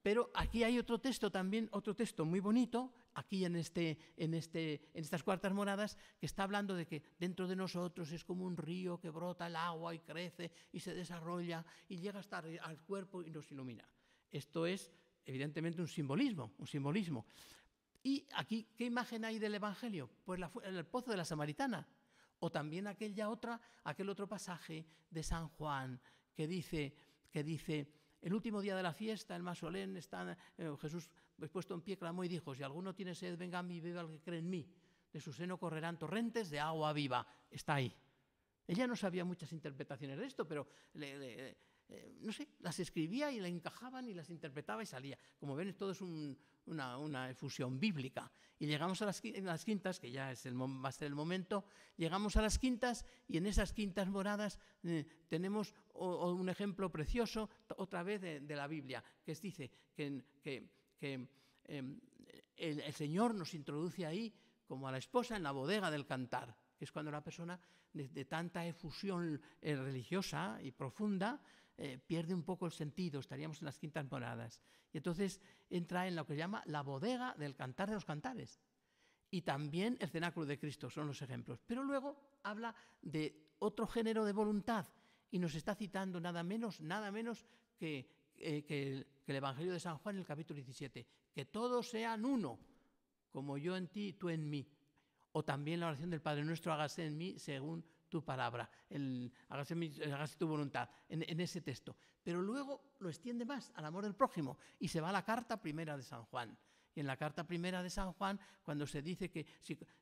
Pero aquí hay otro texto también, otro texto muy bonito, aquí en estas cuartas moradas, que está hablando de que dentro de nosotros es como un río que brota el agua y crece y se desarrolla y llega hasta al cuerpo y nos ilumina. Esto es evidentemente un simbolismo. Y aquí, ¿qué imagen hay del Evangelio? Pues el pozo de la Samaritana, o también aquel otro pasaje de San Juan que dice el último día de la fiesta, el más solemne, está Jesús puesto en pie, clamó y dijo, si alguno tiene sed, venga a mí y beba el que cree en mí, de su seno correrán torrentes de agua viva. Está ahí. Ella no sabía muchas interpretaciones de esto, pero no sé, las escribía y las encajaban y las interpretaba y salía. Como ven, todo es una efusión bíblica. Y llegamos a las quintas, que ya va a ser el momento, llegamos a las quintas y en esas quintas moradas tenemos un ejemplo precioso, otra vez de la Biblia, que dice que el Señor nos introduce ahí como a la esposa en la bodega del cantar, que es cuando la persona de tanta efusión religiosa y profunda pierde un poco el sentido, estaríamos en las quintas moradas. Y entonces entra en lo que se llama la bodega del Cantar de los Cantares. Y también el Cenáculo de Cristo, son los ejemplos. Pero luego habla de otro género de voluntad y nos está citando nada menos que el Evangelio de San Juan en el capítulo 17. Que todos sean uno, como yo en ti y tú en mí. O también la oración del Padre Nuestro, hágase en mí según tu palabra, hágase tu voluntad, en ese texto. Pero luego lo extiende más al amor del prójimo y se va a la carta primera de San Juan. Y en la carta primera de San Juan, cuando se dice que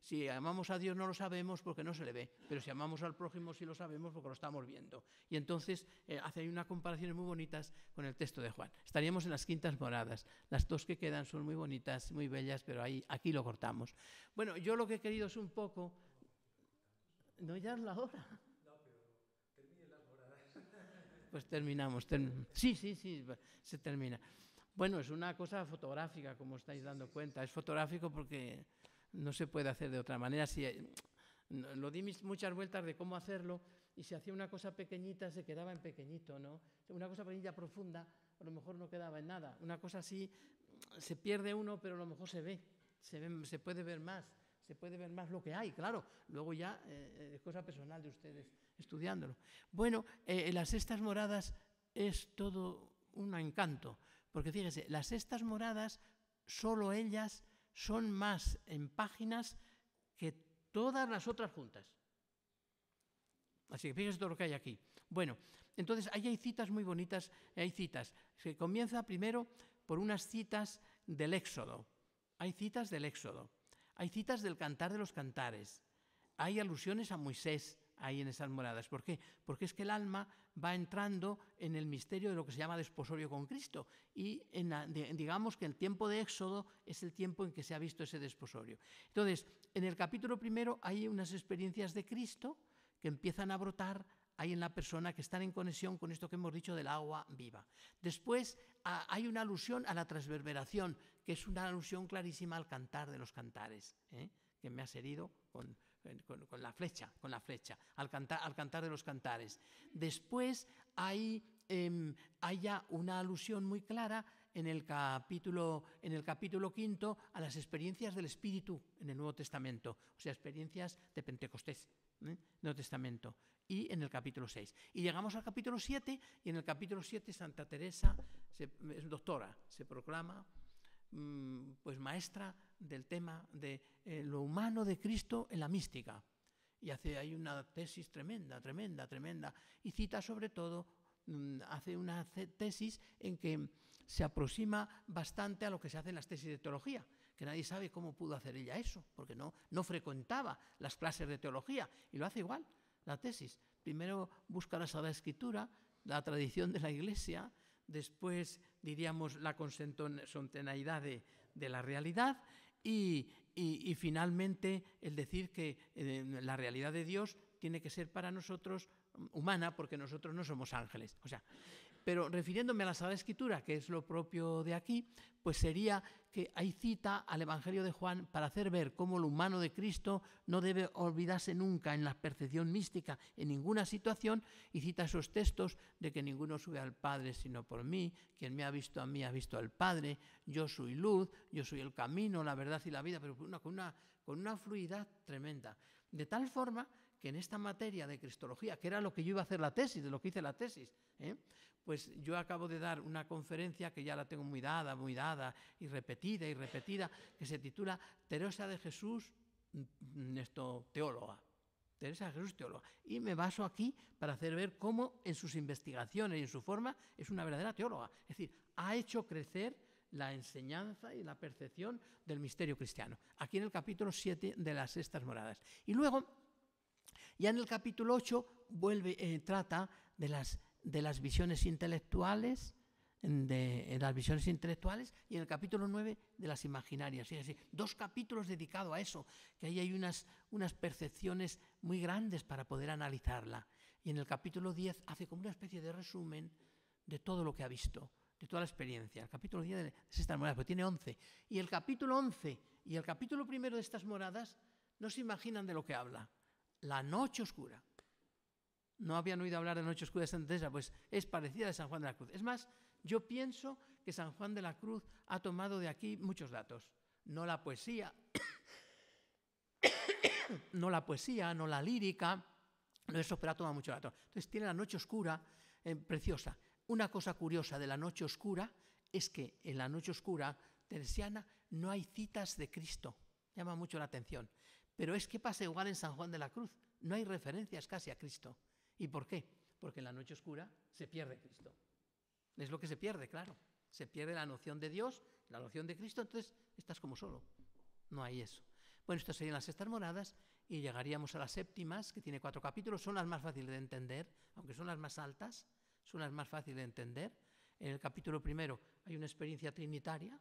si amamos a Dios no lo sabemos porque no se le ve, pero si amamos al prójimo sí lo sabemos porque lo estamos viendo. Y entonces hace ahí unas comparaciones muy bonitas con el texto de Juan. Estaríamos en las quintas moradas. Las dos que quedan son muy bonitas, muy bellas, pero aquí lo cortamos. Bueno, yo lo que he querido es un poco... ¿No ya es la hora? No, pero terminen las moradas. Pues terminamos. Sí, se termina. Bueno, es una cosa fotográfica, como estáis dando cuenta. Es fotográfico porque no se puede hacer de otra manera. Lo di muchas vueltas de cómo hacerlo y si hacía una cosa pequeñita se quedaba en pequeñito, ¿no? Una cosa pequeñita profunda a lo mejor no quedaba en nada. Una cosa así se pierde uno, pero a lo mejor se ve, se puede ver más. Se puede ver más lo que hay, claro. Luego ya es cosa personal de ustedes estudiándolo. Bueno, las sextas moradas es todo un encanto. Porque fíjese, las sextas moradas, solo ellas son más en páginas que todas las otras juntas. Así que fíjese todo lo que hay aquí. Bueno, entonces ahí hay citas muy bonitas, hay citas. Se comienza primero por unas citas del Éxodo. Hay citas del Éxodo, hay citas del Cantar de los Cantares, hay alusiones a Moisés ahí en esas moradas. ¿Por qué? Porque es que el alma va entrando en el misterio de lo que se llama desposorio con Cristo y digamos que el tiempo de Éxodo es el tiempo en que se ha visto ese desposorio. Entonces, en el capítulo primero hay unas experiencias de Cristo que empiezan a brotar ahí en la persona, que están en conexión con esto que hemos dicho del agua viva. Después hay una alusión a la transverberación, que es una alusión clarísima al Cantar de los Cantares, ¿eh? Que me has herido con la flecha, al cantar de los Cantares. Después hay ya una alusión muy clara en el capítulo quinto a las experiencias del Espíritu en el Nuevo Testamento, o sea, experiencias de Pentecostés, ¿eh? Nuevo Testamento, y en el capítulo 6. Y llegamos al capítulo 7, y en el capítulo 7 Santa Teresa es doctora, se proclama pues maestra del tema de lo humano de Cristo en la mística. Y hace ahí una tesis tremenda, y cita sobre todo, hace una tesis en que se aproxima bastante a lo que se hace en las tesis de teología, que nadie sabe cómo pudo hacer ella eso, porque no frecuentaba las clases de teología, y lo hace igual, la tesis. Primero busca la Sagrada Escritura, la tradición de la Iglesia, después, diríamos, la consentenaidad de la realidad y finalmente el decir que la realidad de Dios tiene que ser para nosotros humana porque nosotros no somos ángeles. O sea, pero refiriéndome a la Sagrada Escritura, que es lo propio de aquí, pues sería que hay cita al Evangelio de Juan para hacer ver cómo lo humano de Cristo no debe olvidarse nunca en la percepción mística, en ninguna situación, y cita esos textos de que ninguno sube al Padre sino por mí, quien me ha visto a mí ha visto al Padre, yo soy luz, yo soy el camino, la verdad y la vida, pero con una fluidez tremenda. De tal forma que en esta materia de cristología, que era lo que yo iba a hacer la tesis, de lo que hice la tesis, ¿eh? Pues yo acabo de dar una conferencia que ya la tengo muy dada y repetida, que se titula Teresa de Jesús, teóloga. Teresa de Jesús, teóloga. Y me baso aquí para hacer ver cómo en sus investigaciones y en su forma es una verdadera teóloga. Es decir, ha hecho crecer la enseñanza y la percepción del misterio cristiano. Aquí en el capítulo 7 de las sextas moradas. Y luego... ya en el capítulo 8 trata de las visiones intelectuales, y en el capítulo 9 de las imaginarias. Fíjense, dos capítulos dedicados a eso, que ahí hay unas percepciones muy grandes para poder analizarla. Y en el capítulo 10 hace como una especie de resumen de todo lo que ha visto, de toda la experiencia. El capítulo 10 de estas moradas, porque tiene 11. Y el capítulo 11 y el capítulo 1 de estas moradas no se imaginan de lo que habla. La noche oscura, no habían oído hablar de Noche Oscura de Santa Teresa, pues es parecida a San Juan de la Cruz. Es más, yo pienso que San Juan de la Cruz ha tomado de aquí muchos datos. No la poesía, no la lírica, no eso, pero ha tomado muchos datos. Entonces tiene la Noche Oscura preciosa. Una cosa curiosa de la Noche Oscura es que en la Noche Oscura teresiana no hay citas de Cristo. Llama mucho la atención. Pero es que pasa igual en San Juan de la Cruz. No hay referencias casi a Cristo. ¿Y por qué? Porque en la Noche Oscura se pierde Cristo. Es lo que se pierde, claro. Se pierde la noción de Dios, la noción de Cristo, entonces estás como solo. No hay eso. Bueno, estas serían las 6 moradas y llegaríamos a las 7ª, que tiene 4 capítulos. Son las más fáciles de entender, aunque son las más altas, son las más fáciles de entender. En el capítulo 1 hay una experiencia trinitaria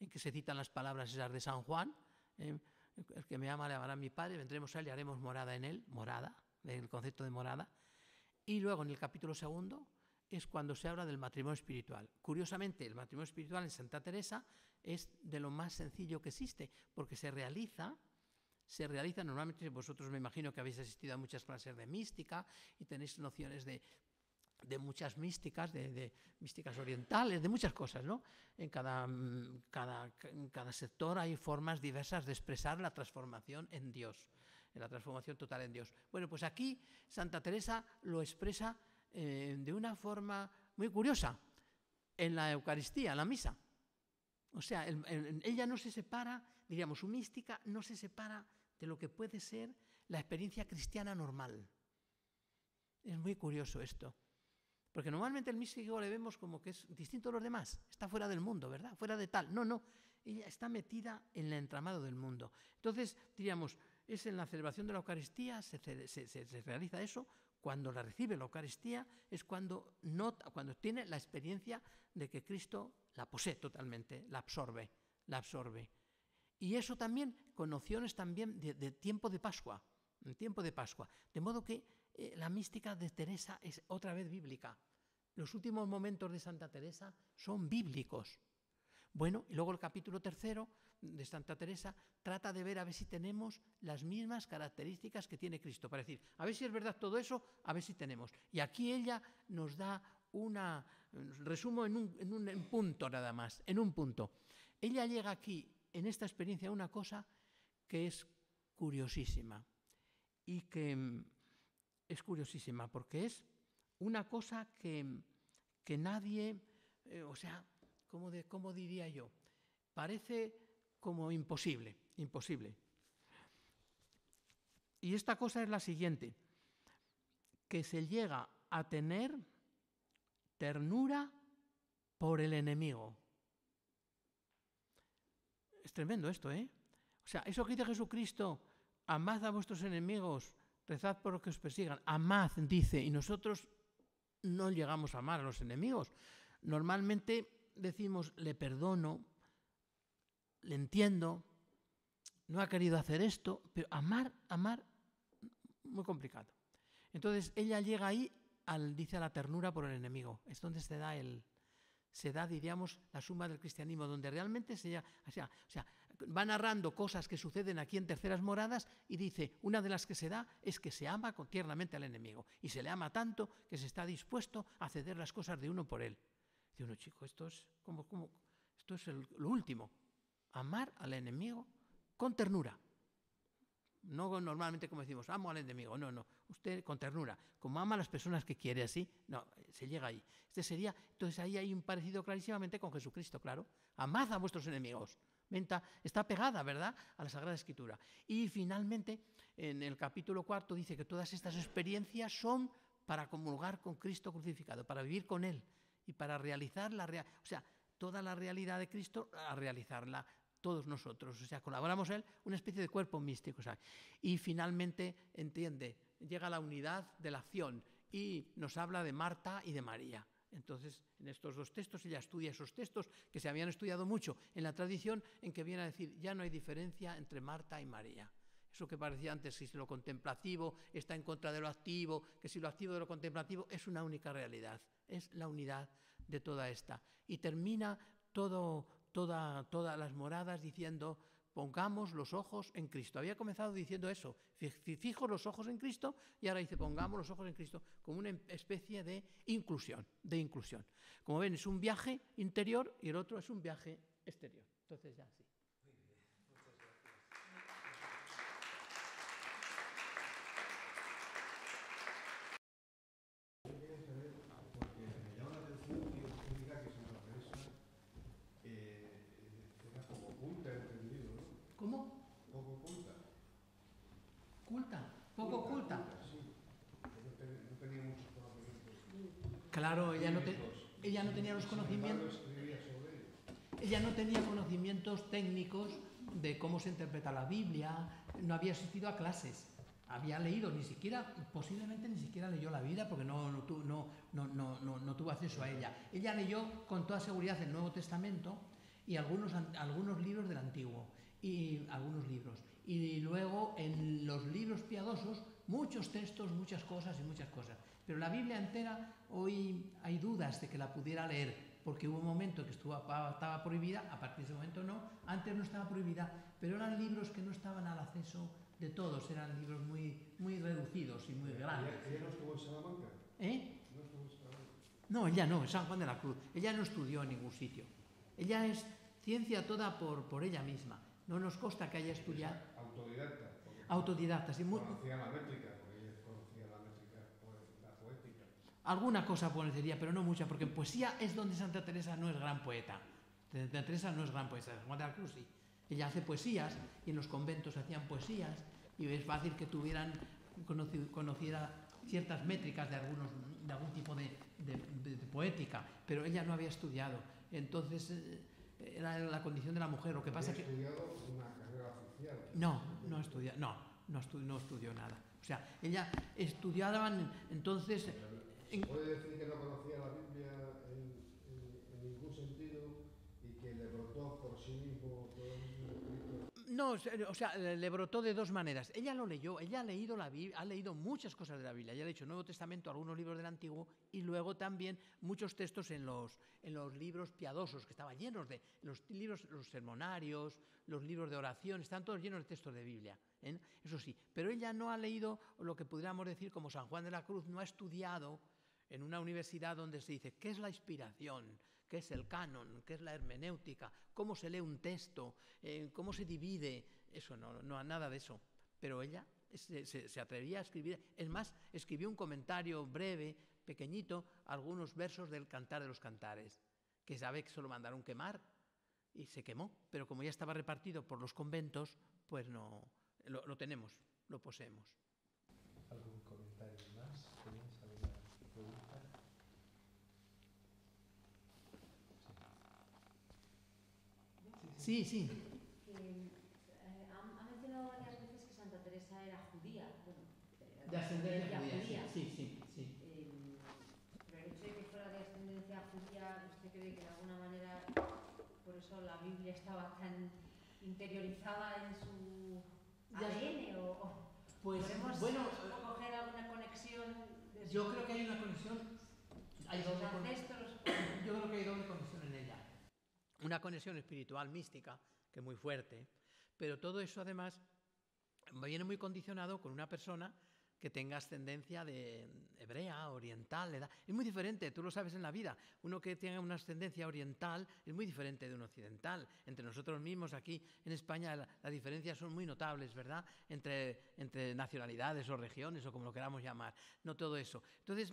en que se citan las palabras esas de San Juan. El que me ama le amará a mi Padre, vendremos a él y haremos morada en él, morada, el concepto de morada. Y luego en el capítulo 2 es cuando se habla del matrimonio espiritual. Curiosamente, el matrimonio espiritual en Santa Teresa es de lo más sencillo que existe, porque se realiza normalmente, vosotros me imagino que habéis asistido a muchas clases de mística y tenéis nociones de muchas místicas, de místicas orientales, de muchas cosas, ¿no? En cada sector hay formas diversas de expresar la transformación en Dios, en la transformación total en Dios. Bueno, pues aquí Santa Teresa lo expresa de una forma muy curiosa, en la Eucaristía, en la misa. O sea, ella no se separa, diríamos, su mística no se separa de lo que puede ser la experiencia cristiana normal. Es muy curioso esto. Porque normalmente el místico le vemos como que es distinto a los demás, está fuera del mundo, ¿verdad? Fuera de tal. No, no, ella está metida en el entramado del mundo. Entonces, diríamos, es en la celebración de la Eucaristía, se realiza eso, cuando la recibe la Eucaristía, es cuando, nota, cuando tiene la experiencia de que Cristo la posee totalmente, la absorbe. Y eso también, con nociones también de tiempo de Pascua, de modo que la mística de Teresa es otra vez bíblica. Los últimos momentos de Santa Teresa son bíblicos. Bueno, y luego el capítulo 3 de Santa Teresa trata de ver a ver si tenemos las mismas características que tiene Cristo, para decir, a ver si es verdad todo eso, a ver si tenemos. Y aquí ella nos da una... resumo en un punto nada más, en un punto. Ella llega aquí, en esta experiencia, a una cosa que es curiosísima y que... es curiosísima porque es una cosa que nadie, o sea, ¿cómo diría yo? Parece como imposible. Y esta cosa es la siguiente, que se llega a tener ternura por el enemigo. Es tremendo esto, ¿eh? O sea, eso que dice Jesucristo, amad a vuestros enemigos, rezad por los que os persigan. Amad, dice, y nosotros no llegamos a amar a los enemigos. Normalmente decimos, le perdono, le entiendo, no ha querido hacer esto, pero amar, muy complicado. Entonces ella llega ahí, dice, a la ternura por el enemigo. Es donde se da, diríamos, la suma del cristianismo, donde realmente o sea, va narrando cosas que suceden aquí en 3 moradas y dice, una de las que se da es que se ama tiernamente al enemigo y se le ama tanto que se está dispuesto a ceder las cosas de uno por él. Dice uno, chico, esto es lo último, amar al enemigo con ternura. No normalmente como decimos, amo al enemigo, no, usted con ternura, como ama a las personas que quiere así, no, se llega ahí. Entonces ahí hay un parecido clarísimamente con Jesucristo, claro, amad a vuestros enemigos. Está pegada, ¿verdad?, a la Sagrada Escritura. Y finalmente, en el capítulo 4 dice que todas estas experiencias son para comulgar con Cristo crucificado, para vivir con Él y para realizar toda la realidad de Cristo, a realizarla todos nosotros. O sea, colaboramos en Él, una especie de cuerpo místico. O sea, y finalmente, llega la unidad de la acción y nos habla de Marta y de María. Entonces, en estos 2 textos, ella estudia esos textos que se habían estudiado mucho en la tradición, en que viene a decir, ya no hay diferencia entre Marta y María. Eso que parecía antes, si lo contemplativo está en contra de lo activo, que si lo activo de lo contemplativo, es una única realidad, es la unidad de toda esta. Y termina todas las moradas diciendo pongamos los ojos en Cristo. Había comenzado diciendo eso, fijo los ojos en Cristo, y ahora dice pongamos los ojos en Cristo, como una especie de inclusión, Como ven, es un viaje interior y el otro es un viaje exterior. Entonces ya sí. Muy bien, muchas gracias. Porque me llama la atención que usted diga que Santa Teresa era como oculta, entendido, ¿no? ¿Cómo? Poco oculta. ¿Culta? ¿Poco oculta? Sí, no tenía muchos conocimientos. Claro, ella no tenía los conocimientos. Ella no tenía conocimientos técnicos de cómo se interpreta la Biblia, no había asistido a clases, había leído, ni siquiera, posiblemente ni siquiera leyó la Biblia porque no tuvo acceso a ella. Ella leyó con toda seguridad el Nuevo Testamento y algunos libros del Antiguo, y algunos libros. Y luego en los libros piadosos muchos textos, muchas cosas. Pero la Biblia entera hoy hay dudas de que la pudiera leer, porque hubo un momento que estaba prohibida, a partir de ese momento no, antes no estaba prohibida, pero eran libros que no estaban al acceso de todos, eran libros muy reducidos y muy grandes. ¿Ella no estuvo en Salamanca? ¿Eh? ¿No estuvo en Salamanca? No, ella no, en San Juan de la Cruz. Ella no estudió en ningún sitio. Ella es ciencia toda por ella misma. No nos consta que haya estudiado. Autodidacta. Autodidacta, sí. Conocía la métrica, porque ella conocía la métrica, la poética. Alguna cosa ponería, pero no mucha, porque en poesía es donde Santa Teresa no es gran poeta. Santa Teresa no es gran poeta, San Juan de la Cruz sí. Ella hace poesías, y en los conventos hacían poesías, y es fácil que conociera ciertas métricas de algún tipo de poética, pero ella no había estudiado. Entonces era la condición de la mujer. Lo que pasa que estudiado una carrera oficial. No estudió nada. O sea, ella estudiaban entonces. ¿Puede decir que no conocía la Biblia en ningún sentido y que le brotó por sí mismo? No, o sea, le brotó de dos maneras. Ella lo leyó, ella ha leído la Biblia, ha leído muchas cosas de la Biblia. Ella ha leído el Nuevo Testamento, algunos libros del Antiguo y luego también muchos textos en los libros piadosos, que estaban llenos de los libros, los sermonarios, los libros de oración, están todos llenos de textos de Biblia. ¿Eh? Eso sí, pero ella no ha leído lo que pudiéramos decir como San Juan de la Cruz, no ha estudiado en una universidad donde se dice qué es la inspiración, qué es el canon, qué es la hermenéutica, cómo se lee un texto, cómo se divide, eso no nada de eso. Pero ella se atrevía a escribir, es más, escribió un comentario breve, pequeñito, algunos versos del Cantar de los Cantares, que sabe que se lo mandaron quemar y se quemó, pero como ya estaba repartido por los conventos, pues no lo tenemos, lo poseemos. ¿Algún comentario más? Pregunta. Sí, sí. Ha mencionado varias veces que Santa Teresa era judía. Bueno, de ascendencia judía. Sí. Pero el hecho de que fuera de ascendencia judía, ¿usted cree que de alguna manera por eso la Biblia estaba tan interiorizada en su ADN? Pues, ¿podemos coger alguna conexión? Yo creo que hay una conexión. Yo creo que hay doble conexión en ella. Una conexión espiritual, mística, que es muy fuerte. Pero todo eso, además, viene muy condicionado con una persona que tenga ascendencia de hebrea, oriental. Es muy diferente, tú lo sabes en la vida. Uno que tenga una ascendencia oriental es muy diferente de un occidental. Entre nosotros mismos aquí en España las diferencias son muy notables, ¿verdad? Entre nacionalidades o regiones o como lo queramos llamar. No todo eso. Entonces,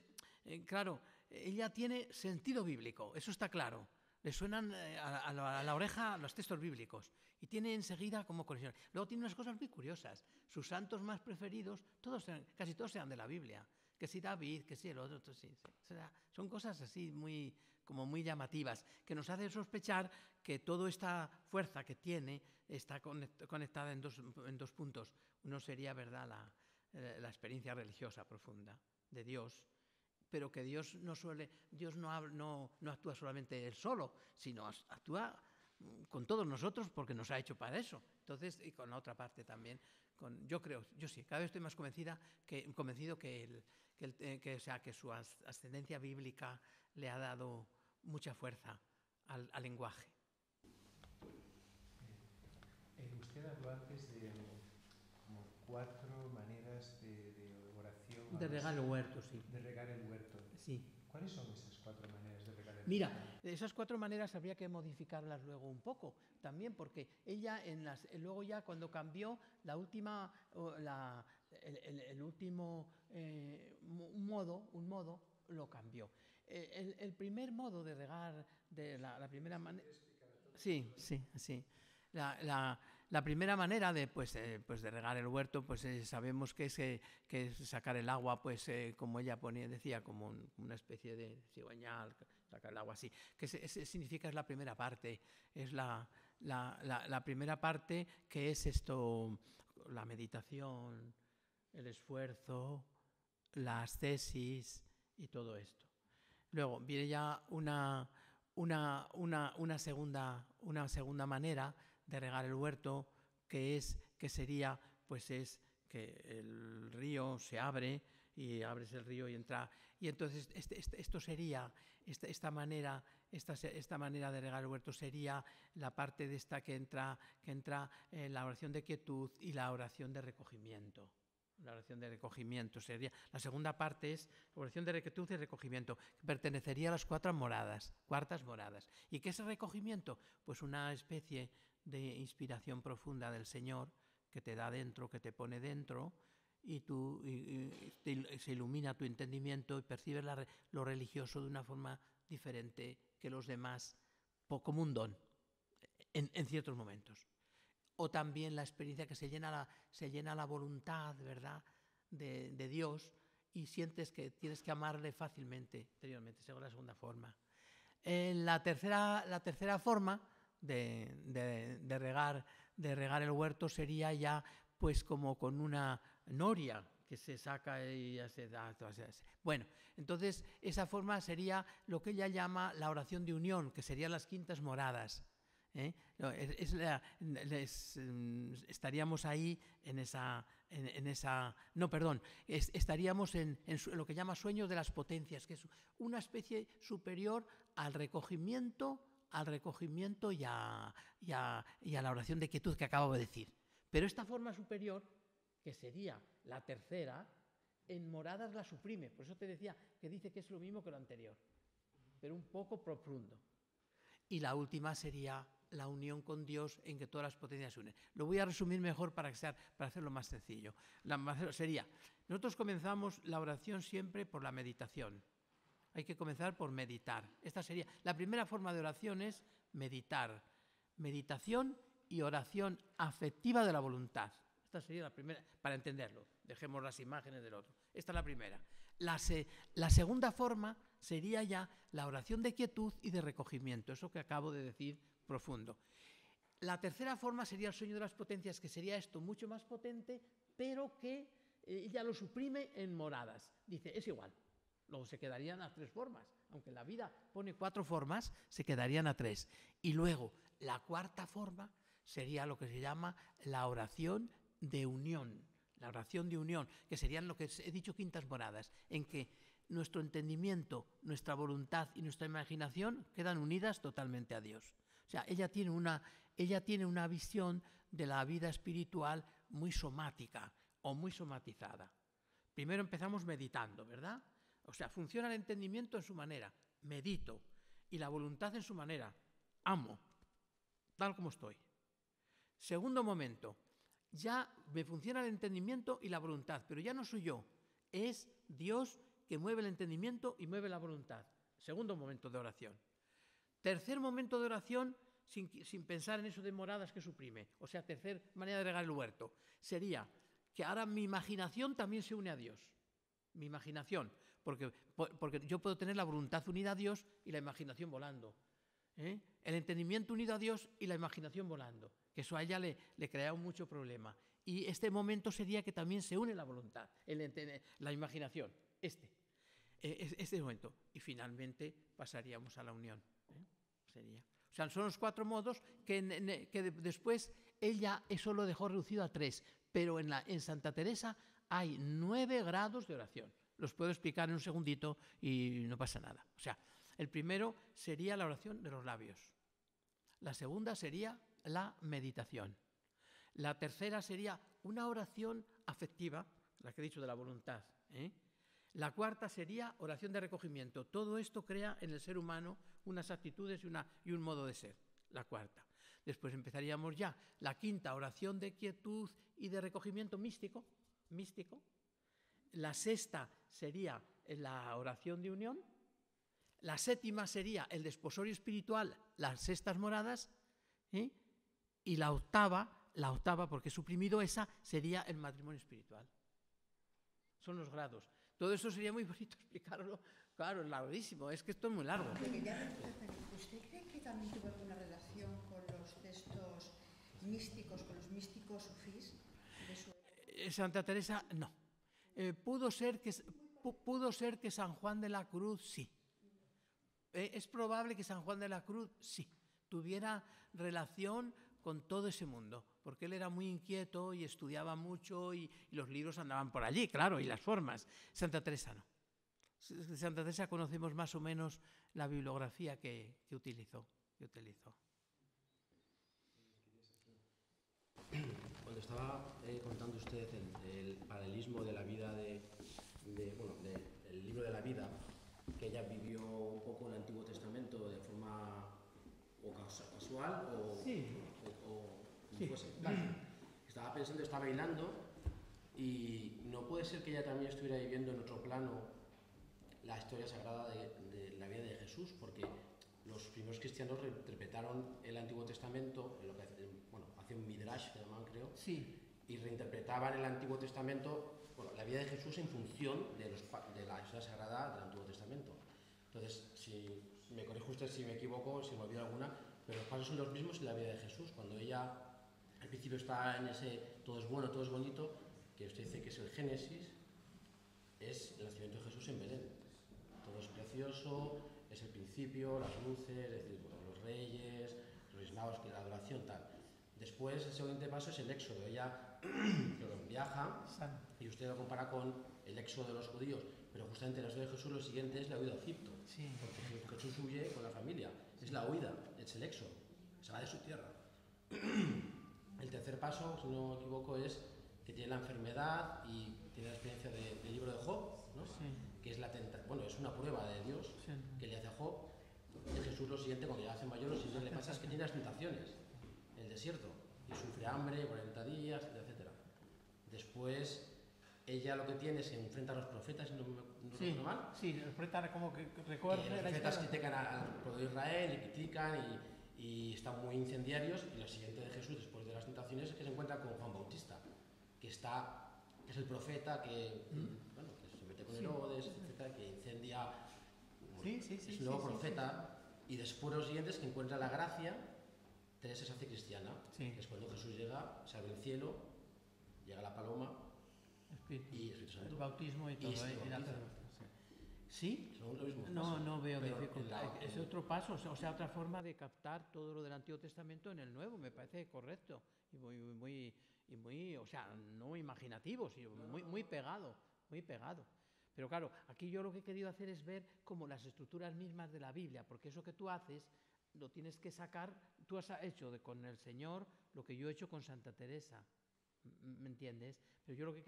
claro, ella tiene sentido bíblico, eso está claro. Le suenan a la oreja los textos bíblicos y tiene enseguida como conexión. Luego tiene unas cosas muy curiosas. Sus santos más preferidos, casi todos sean de la Biblia. Que si David, que si el otro, sí. O sea, son cosas así muy llamativas que nos hacen sospechar que toda esta fuerza que tiene está conectada en dos puntos. Uno sería, ¿verdad?, la experiencia religiosa profunda de Dios. Pero que Dios no actúa solamente él solo, sino actúa con todos nosotros porque nos ha hecho para eso. Entonces, y con la otra parte también, yo sí, cada vez estoy más convencido que su ascendencia bíblica le ha dado mucha fuerza al lenguaje. quedan antes de como 4 maneras de oración. De regar el huerto, sí. De regar el huerto. Sí. ¿Cuáles son esas 4 maneras de regar el huerto? Mira, esas 4 maneras habría que modificarlas luego un poco, también, porque ella luego ya cuando cambió el último modo lo cambió. El primer modo de regar de la primera manera. Sí, sí, sí. La primera manera de regar el huerto, sabemos que es sacar el agua, como ella decía, como una especie de cigüeñal, sacar el agua así, que significa es la primera parte, es la primera parte, que es esto, la meditación, el esfuerzo, las tesis y todo esto. Luego viene ya una segunda manera de regar el huerto, que sería que el río se abre, y abres el río y entra, y entonces esta manera de regar el huerto sería la parte de esta que entra en la oración de quietud y la oración de recogimiento. La oración de recogimiento sería la segunda parte, es la oración de rectitud y recogimiento, que pertenecería a las 4 moradas, cuartas moradas. ¿Y qué es el recogimiento? Pues una especie de inspiración profunda del Señor que te da dentro, que te pone dentro, y se ilumina tu entendimiento y percibes lo religioso de una forma diferente que los demás, como un don en ciertos momentos. O también la experiencia que se llena la voluntad, ¿verdad?, de Dios, y sientes que tienes que amarle fácilmente, interiormente. Esa es la segunda forma. La tercera forma de regar el huerto sería ya como con una noria, que se saca y ya se da. Bueno, entonces esa forma sería lo que ella llama la oración de unión, que serían las 5º moradas. Estaríamos ahí estaríamos en lo que llama sueño de las potencias, que es una especie superior al recogimiento, y a la oración de quietud que acabo de decir. Pero esta forma superior, que sería la tercera, en moradas la suprime. Por eso te decía que dice que es lo mismo que lo anterior, pero un poco profundo. Y la última sería la unión con Dios, en que todas las potencias se unen. Lo voy a resumir mejor para hacerlo más sencillo. Nosotros comenzamos la oración siempre por la meditación. Hay que comenzar por meditar. Esta sería la primera forma de oración, es meditar. Meditación y oración afectiva de la voluntad. Esta sería la primera, para entenderlo. Dejemos las imágenes del otro. Esta es la primera. La segunda forma sería ya la oración de quietud y de recogimiento, eso que acabo de decir, profundo. La tercera forma sería el sueño de las potencias, que sería esto mucho más potente, pero que ya lo suprime en moradas. Dice, es igual. Luego se quedarían las 3 formas. Aunque la vida pone 4 formas, se quedarían a 3. Y luego, la cuarta forma sería lo que se llama la oración de unión, que serían lo que he dicho 5º moradas, en que nuestro entendimiento, nuestra voluntad y nuestra imaginación quedan unidas totalmente a Dios. O sea, ella tiene una visión de la vida espiritual muy somática o muy somatizada. Primero empezamos meditando, ¿verdad? O sea, funciona el entendimiento en su manera, medito, y la voluntad en su manera, amo, tal como estoy. Segundo momento, ya me funciona el entendimiento y la voluntad, pero ya no soy yo, es Dios que mueve el entendimiento y mueve la voluntad. Segundo momento de oración. Tercer momento de oración, sin pensar en eso de moradas que suprime, o sea, tercer manera de regar el huerto, sería que ahora mi imaginación también se une a Dios. Mi imaginación, porque yo puedo tener la voluntad unida a Dios y la imaginación volando. El entendimiento unido a Dios y la imaginación volando. Que eso a ella le crea mucho problema. Y este momento sería que también se une la voluntad, la imaginación. Este momento. Y finalmente pasaríamos a la unión. Sería. O sea, son los 4 modos que después ella eso lo dejó reducido a 3. Pero en Santa Teresa hay 9 grados de oración. Los puedo explicar en un segundito y no pasa nada. O sea, el primero sería la oración de los labios. La segunda sería la meditación. La tercera sería una oración afectiva, la que he dicho de la voluntad, ¿eh? La cuarta sería oración de recogimiento. Todo esto crea en el ser humano unas actitudes y un modo de ser, la cuarta. Después empezaríamos ya la quinta, oración de quietud y de recogimiento místico. La sexta sería la oración de unión. La séptima sería el desposorio espiritual, las sextas moradas, ¿eh? Y la octava, porque he suprimido esa, sería el matrimonio espiritual. Son los grados. Todo eso sería muy bonito explicarlo. Claro, es larguísimo, es que esto es muy largo. ¿Usted cree que también tuvo alguna relación con los textos místicos, con los místicos sufís? Santa Teresa, no. Pudo ser que San Juan de la Cruz, sí. Es probable que San Juan de la Cruz, sí, tuviera relación con todo ese mundo, porque él era muy inquieto y estudiaba mucho y los libros andaban por allí, claro, y las formas. Santa Teresa no. Santa Teresa conocemos más o menos la bibliografía que utilizó. Cuando estaba contando usted el paralelismo de la vida del libro de la vida, que ella vivió un poco en el Antiguo Testamento de forma o casual o fuese. Vale. Estaba pensando, estaba bailando, y no puede ser que ella también estuviera viviendo en otro plano la historia sagrada de la vida de Jesús, porque los primeros cristianos reinterpretaron el Antiguo Testamento, hacía un midrash, que llamaban, creo, sí, y reinterpretaban el Antiguo Testamento, la vida de Jesús en función de la historia sagrada del Antiguo Testamento. Entonces, me corrijo usted si me equivoco, si me olvido alguna, pero los pasos son los mismos en la vida de Jesús. Cuando ella al principio está en ese todo es bueno, todo es bonito, que usted dice que es el Génesis, es el nacimiento de Jesús en Belén. Todo es precioso, es el principio, las luces, es decir, los reyes, los eslavos, la adoración, tal. Después, el siguiente paso es el Éxodo. Ella viaja y usted lo compara con el Éxodo de los judíos, pero justamente en la historia de Jesús lo siguiente es la huida a Egipto, sí, porque Jesús huye con la familia, es la huida, es el Éxodo, se va de su tierra. El tercer paso, si no me equivoco, es que tiene la enfermedad y tiene la experiencia del libro de Job, ¿no? Sí. Que es es una prueba de Dios, sí, que le hace a Job. Y Jesús lo siguiente, cuando ya hace mayor, lo siguiente le pasa es que tiene las tentaciones, el desierto, y sufre hambre, 40 días, etc. Después, ella lo que tiene se enfrenta a los profetas, ¿no? Sí, los profetas como que recuerdan. Los profetas critican al pueblo de Israel y critican y están muy incendiarios. Y lo siguiente de Jesús, después de las tentaciones, es que se encuentra con Juan Bautista, que es el profeta que se mete con Herodes, etc., que incendia. Es un nuevo profeta. Sí. Y después los siguientes que encuentra la gracia, Teresa se hace cristiana, sí, que es cuando Jesús llega, se abre el cielo, llega la paloma. Y Espíritu Santo. El bautismo y todo. ¿Sí? No veo dificultad. Es otro paso, o sea, otra forma de captar todo lo del Antiguo Testamento en el Nuevo, me parece correcto. Y muy o sea, no imaginativo, sino muy pegado. Pero claro, aquí yo lo que he querido hacer es ver como las estructuras mismas de la Biblia, porque eso que tú haces lo tienes que sacar, tú has hecho con el Señor lo que yo he hecho con Santa Teresa. ¿Me entiendes? Pero yo lo que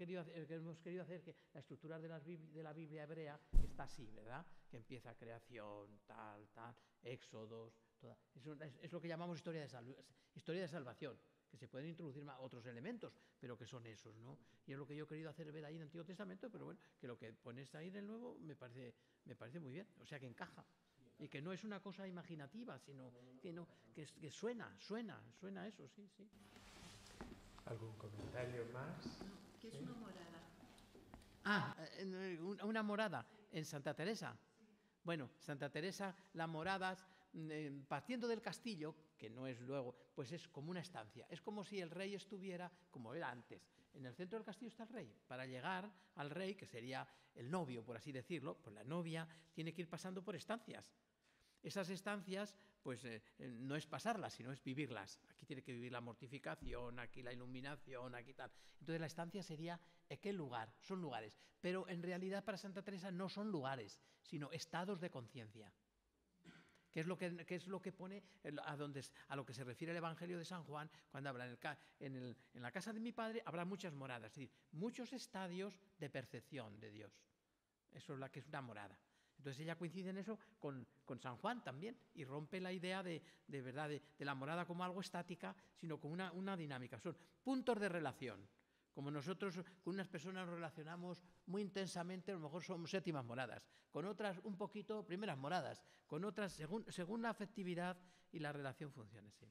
hemos querido hacer es que la estructura de la Biblia hebrea está así, ¿verdad? Que empieza creación, tal, éxodos, toda. Es lo que llamamos historia de salvación, que se pueden introducir otros elementos, pero que son esos, ¿no? Y es lo que yo he querido hacer ver ahí en el Antiguo Testamento, pero bueno, que lo que pones ahí en el Nuevo me parece muy bien, o sea que encaja. Y que no es una cosa imaginativa, sino que suena eso, sí. ¿Algún comentario más? ¿Qué es una morada? Una morada en Santa Teresa. Bueno, Santa Teresa, las moradas, partiendo del castillo, que no es luego, pues es como una estancia. Es como si el rey estuviera, como era antes. En el centro del castillo está el rey. Para llegar al rey, que sería el novio, por así decirlo, pues la novia tiene que ir pasando por estancias. Esas estancias, pues no es pasarlas, sino es vivirlas. Aquí tiene que vivir la mortificación, aquí la iluminación, aquí tal. Entonces la estancia sería ¿qué lugar? Son lugares. Pero en realidad para Santa Teresa no son lugares, sino estados de conciencia. ¿Qué es lo que pone a lo que se refiere el Evangelio de San Juan cuando habla en la casa de mi Padre habrá muchas moradas, es decir, muchos estadios de percepción de Dios. Eso es la que es una morada. Entonces ella coincide en eso con San Juan también y rompe la idea de la morada como algo estática, sino como una dinámica. Son puntos de relación. Como nosotros con unas personas nos relacionamos muy intensamente, a lo mejor somos séptimas moradas, con otras un poquito primeras moradas, con otras según la afectividad y la relación funcione. Sí.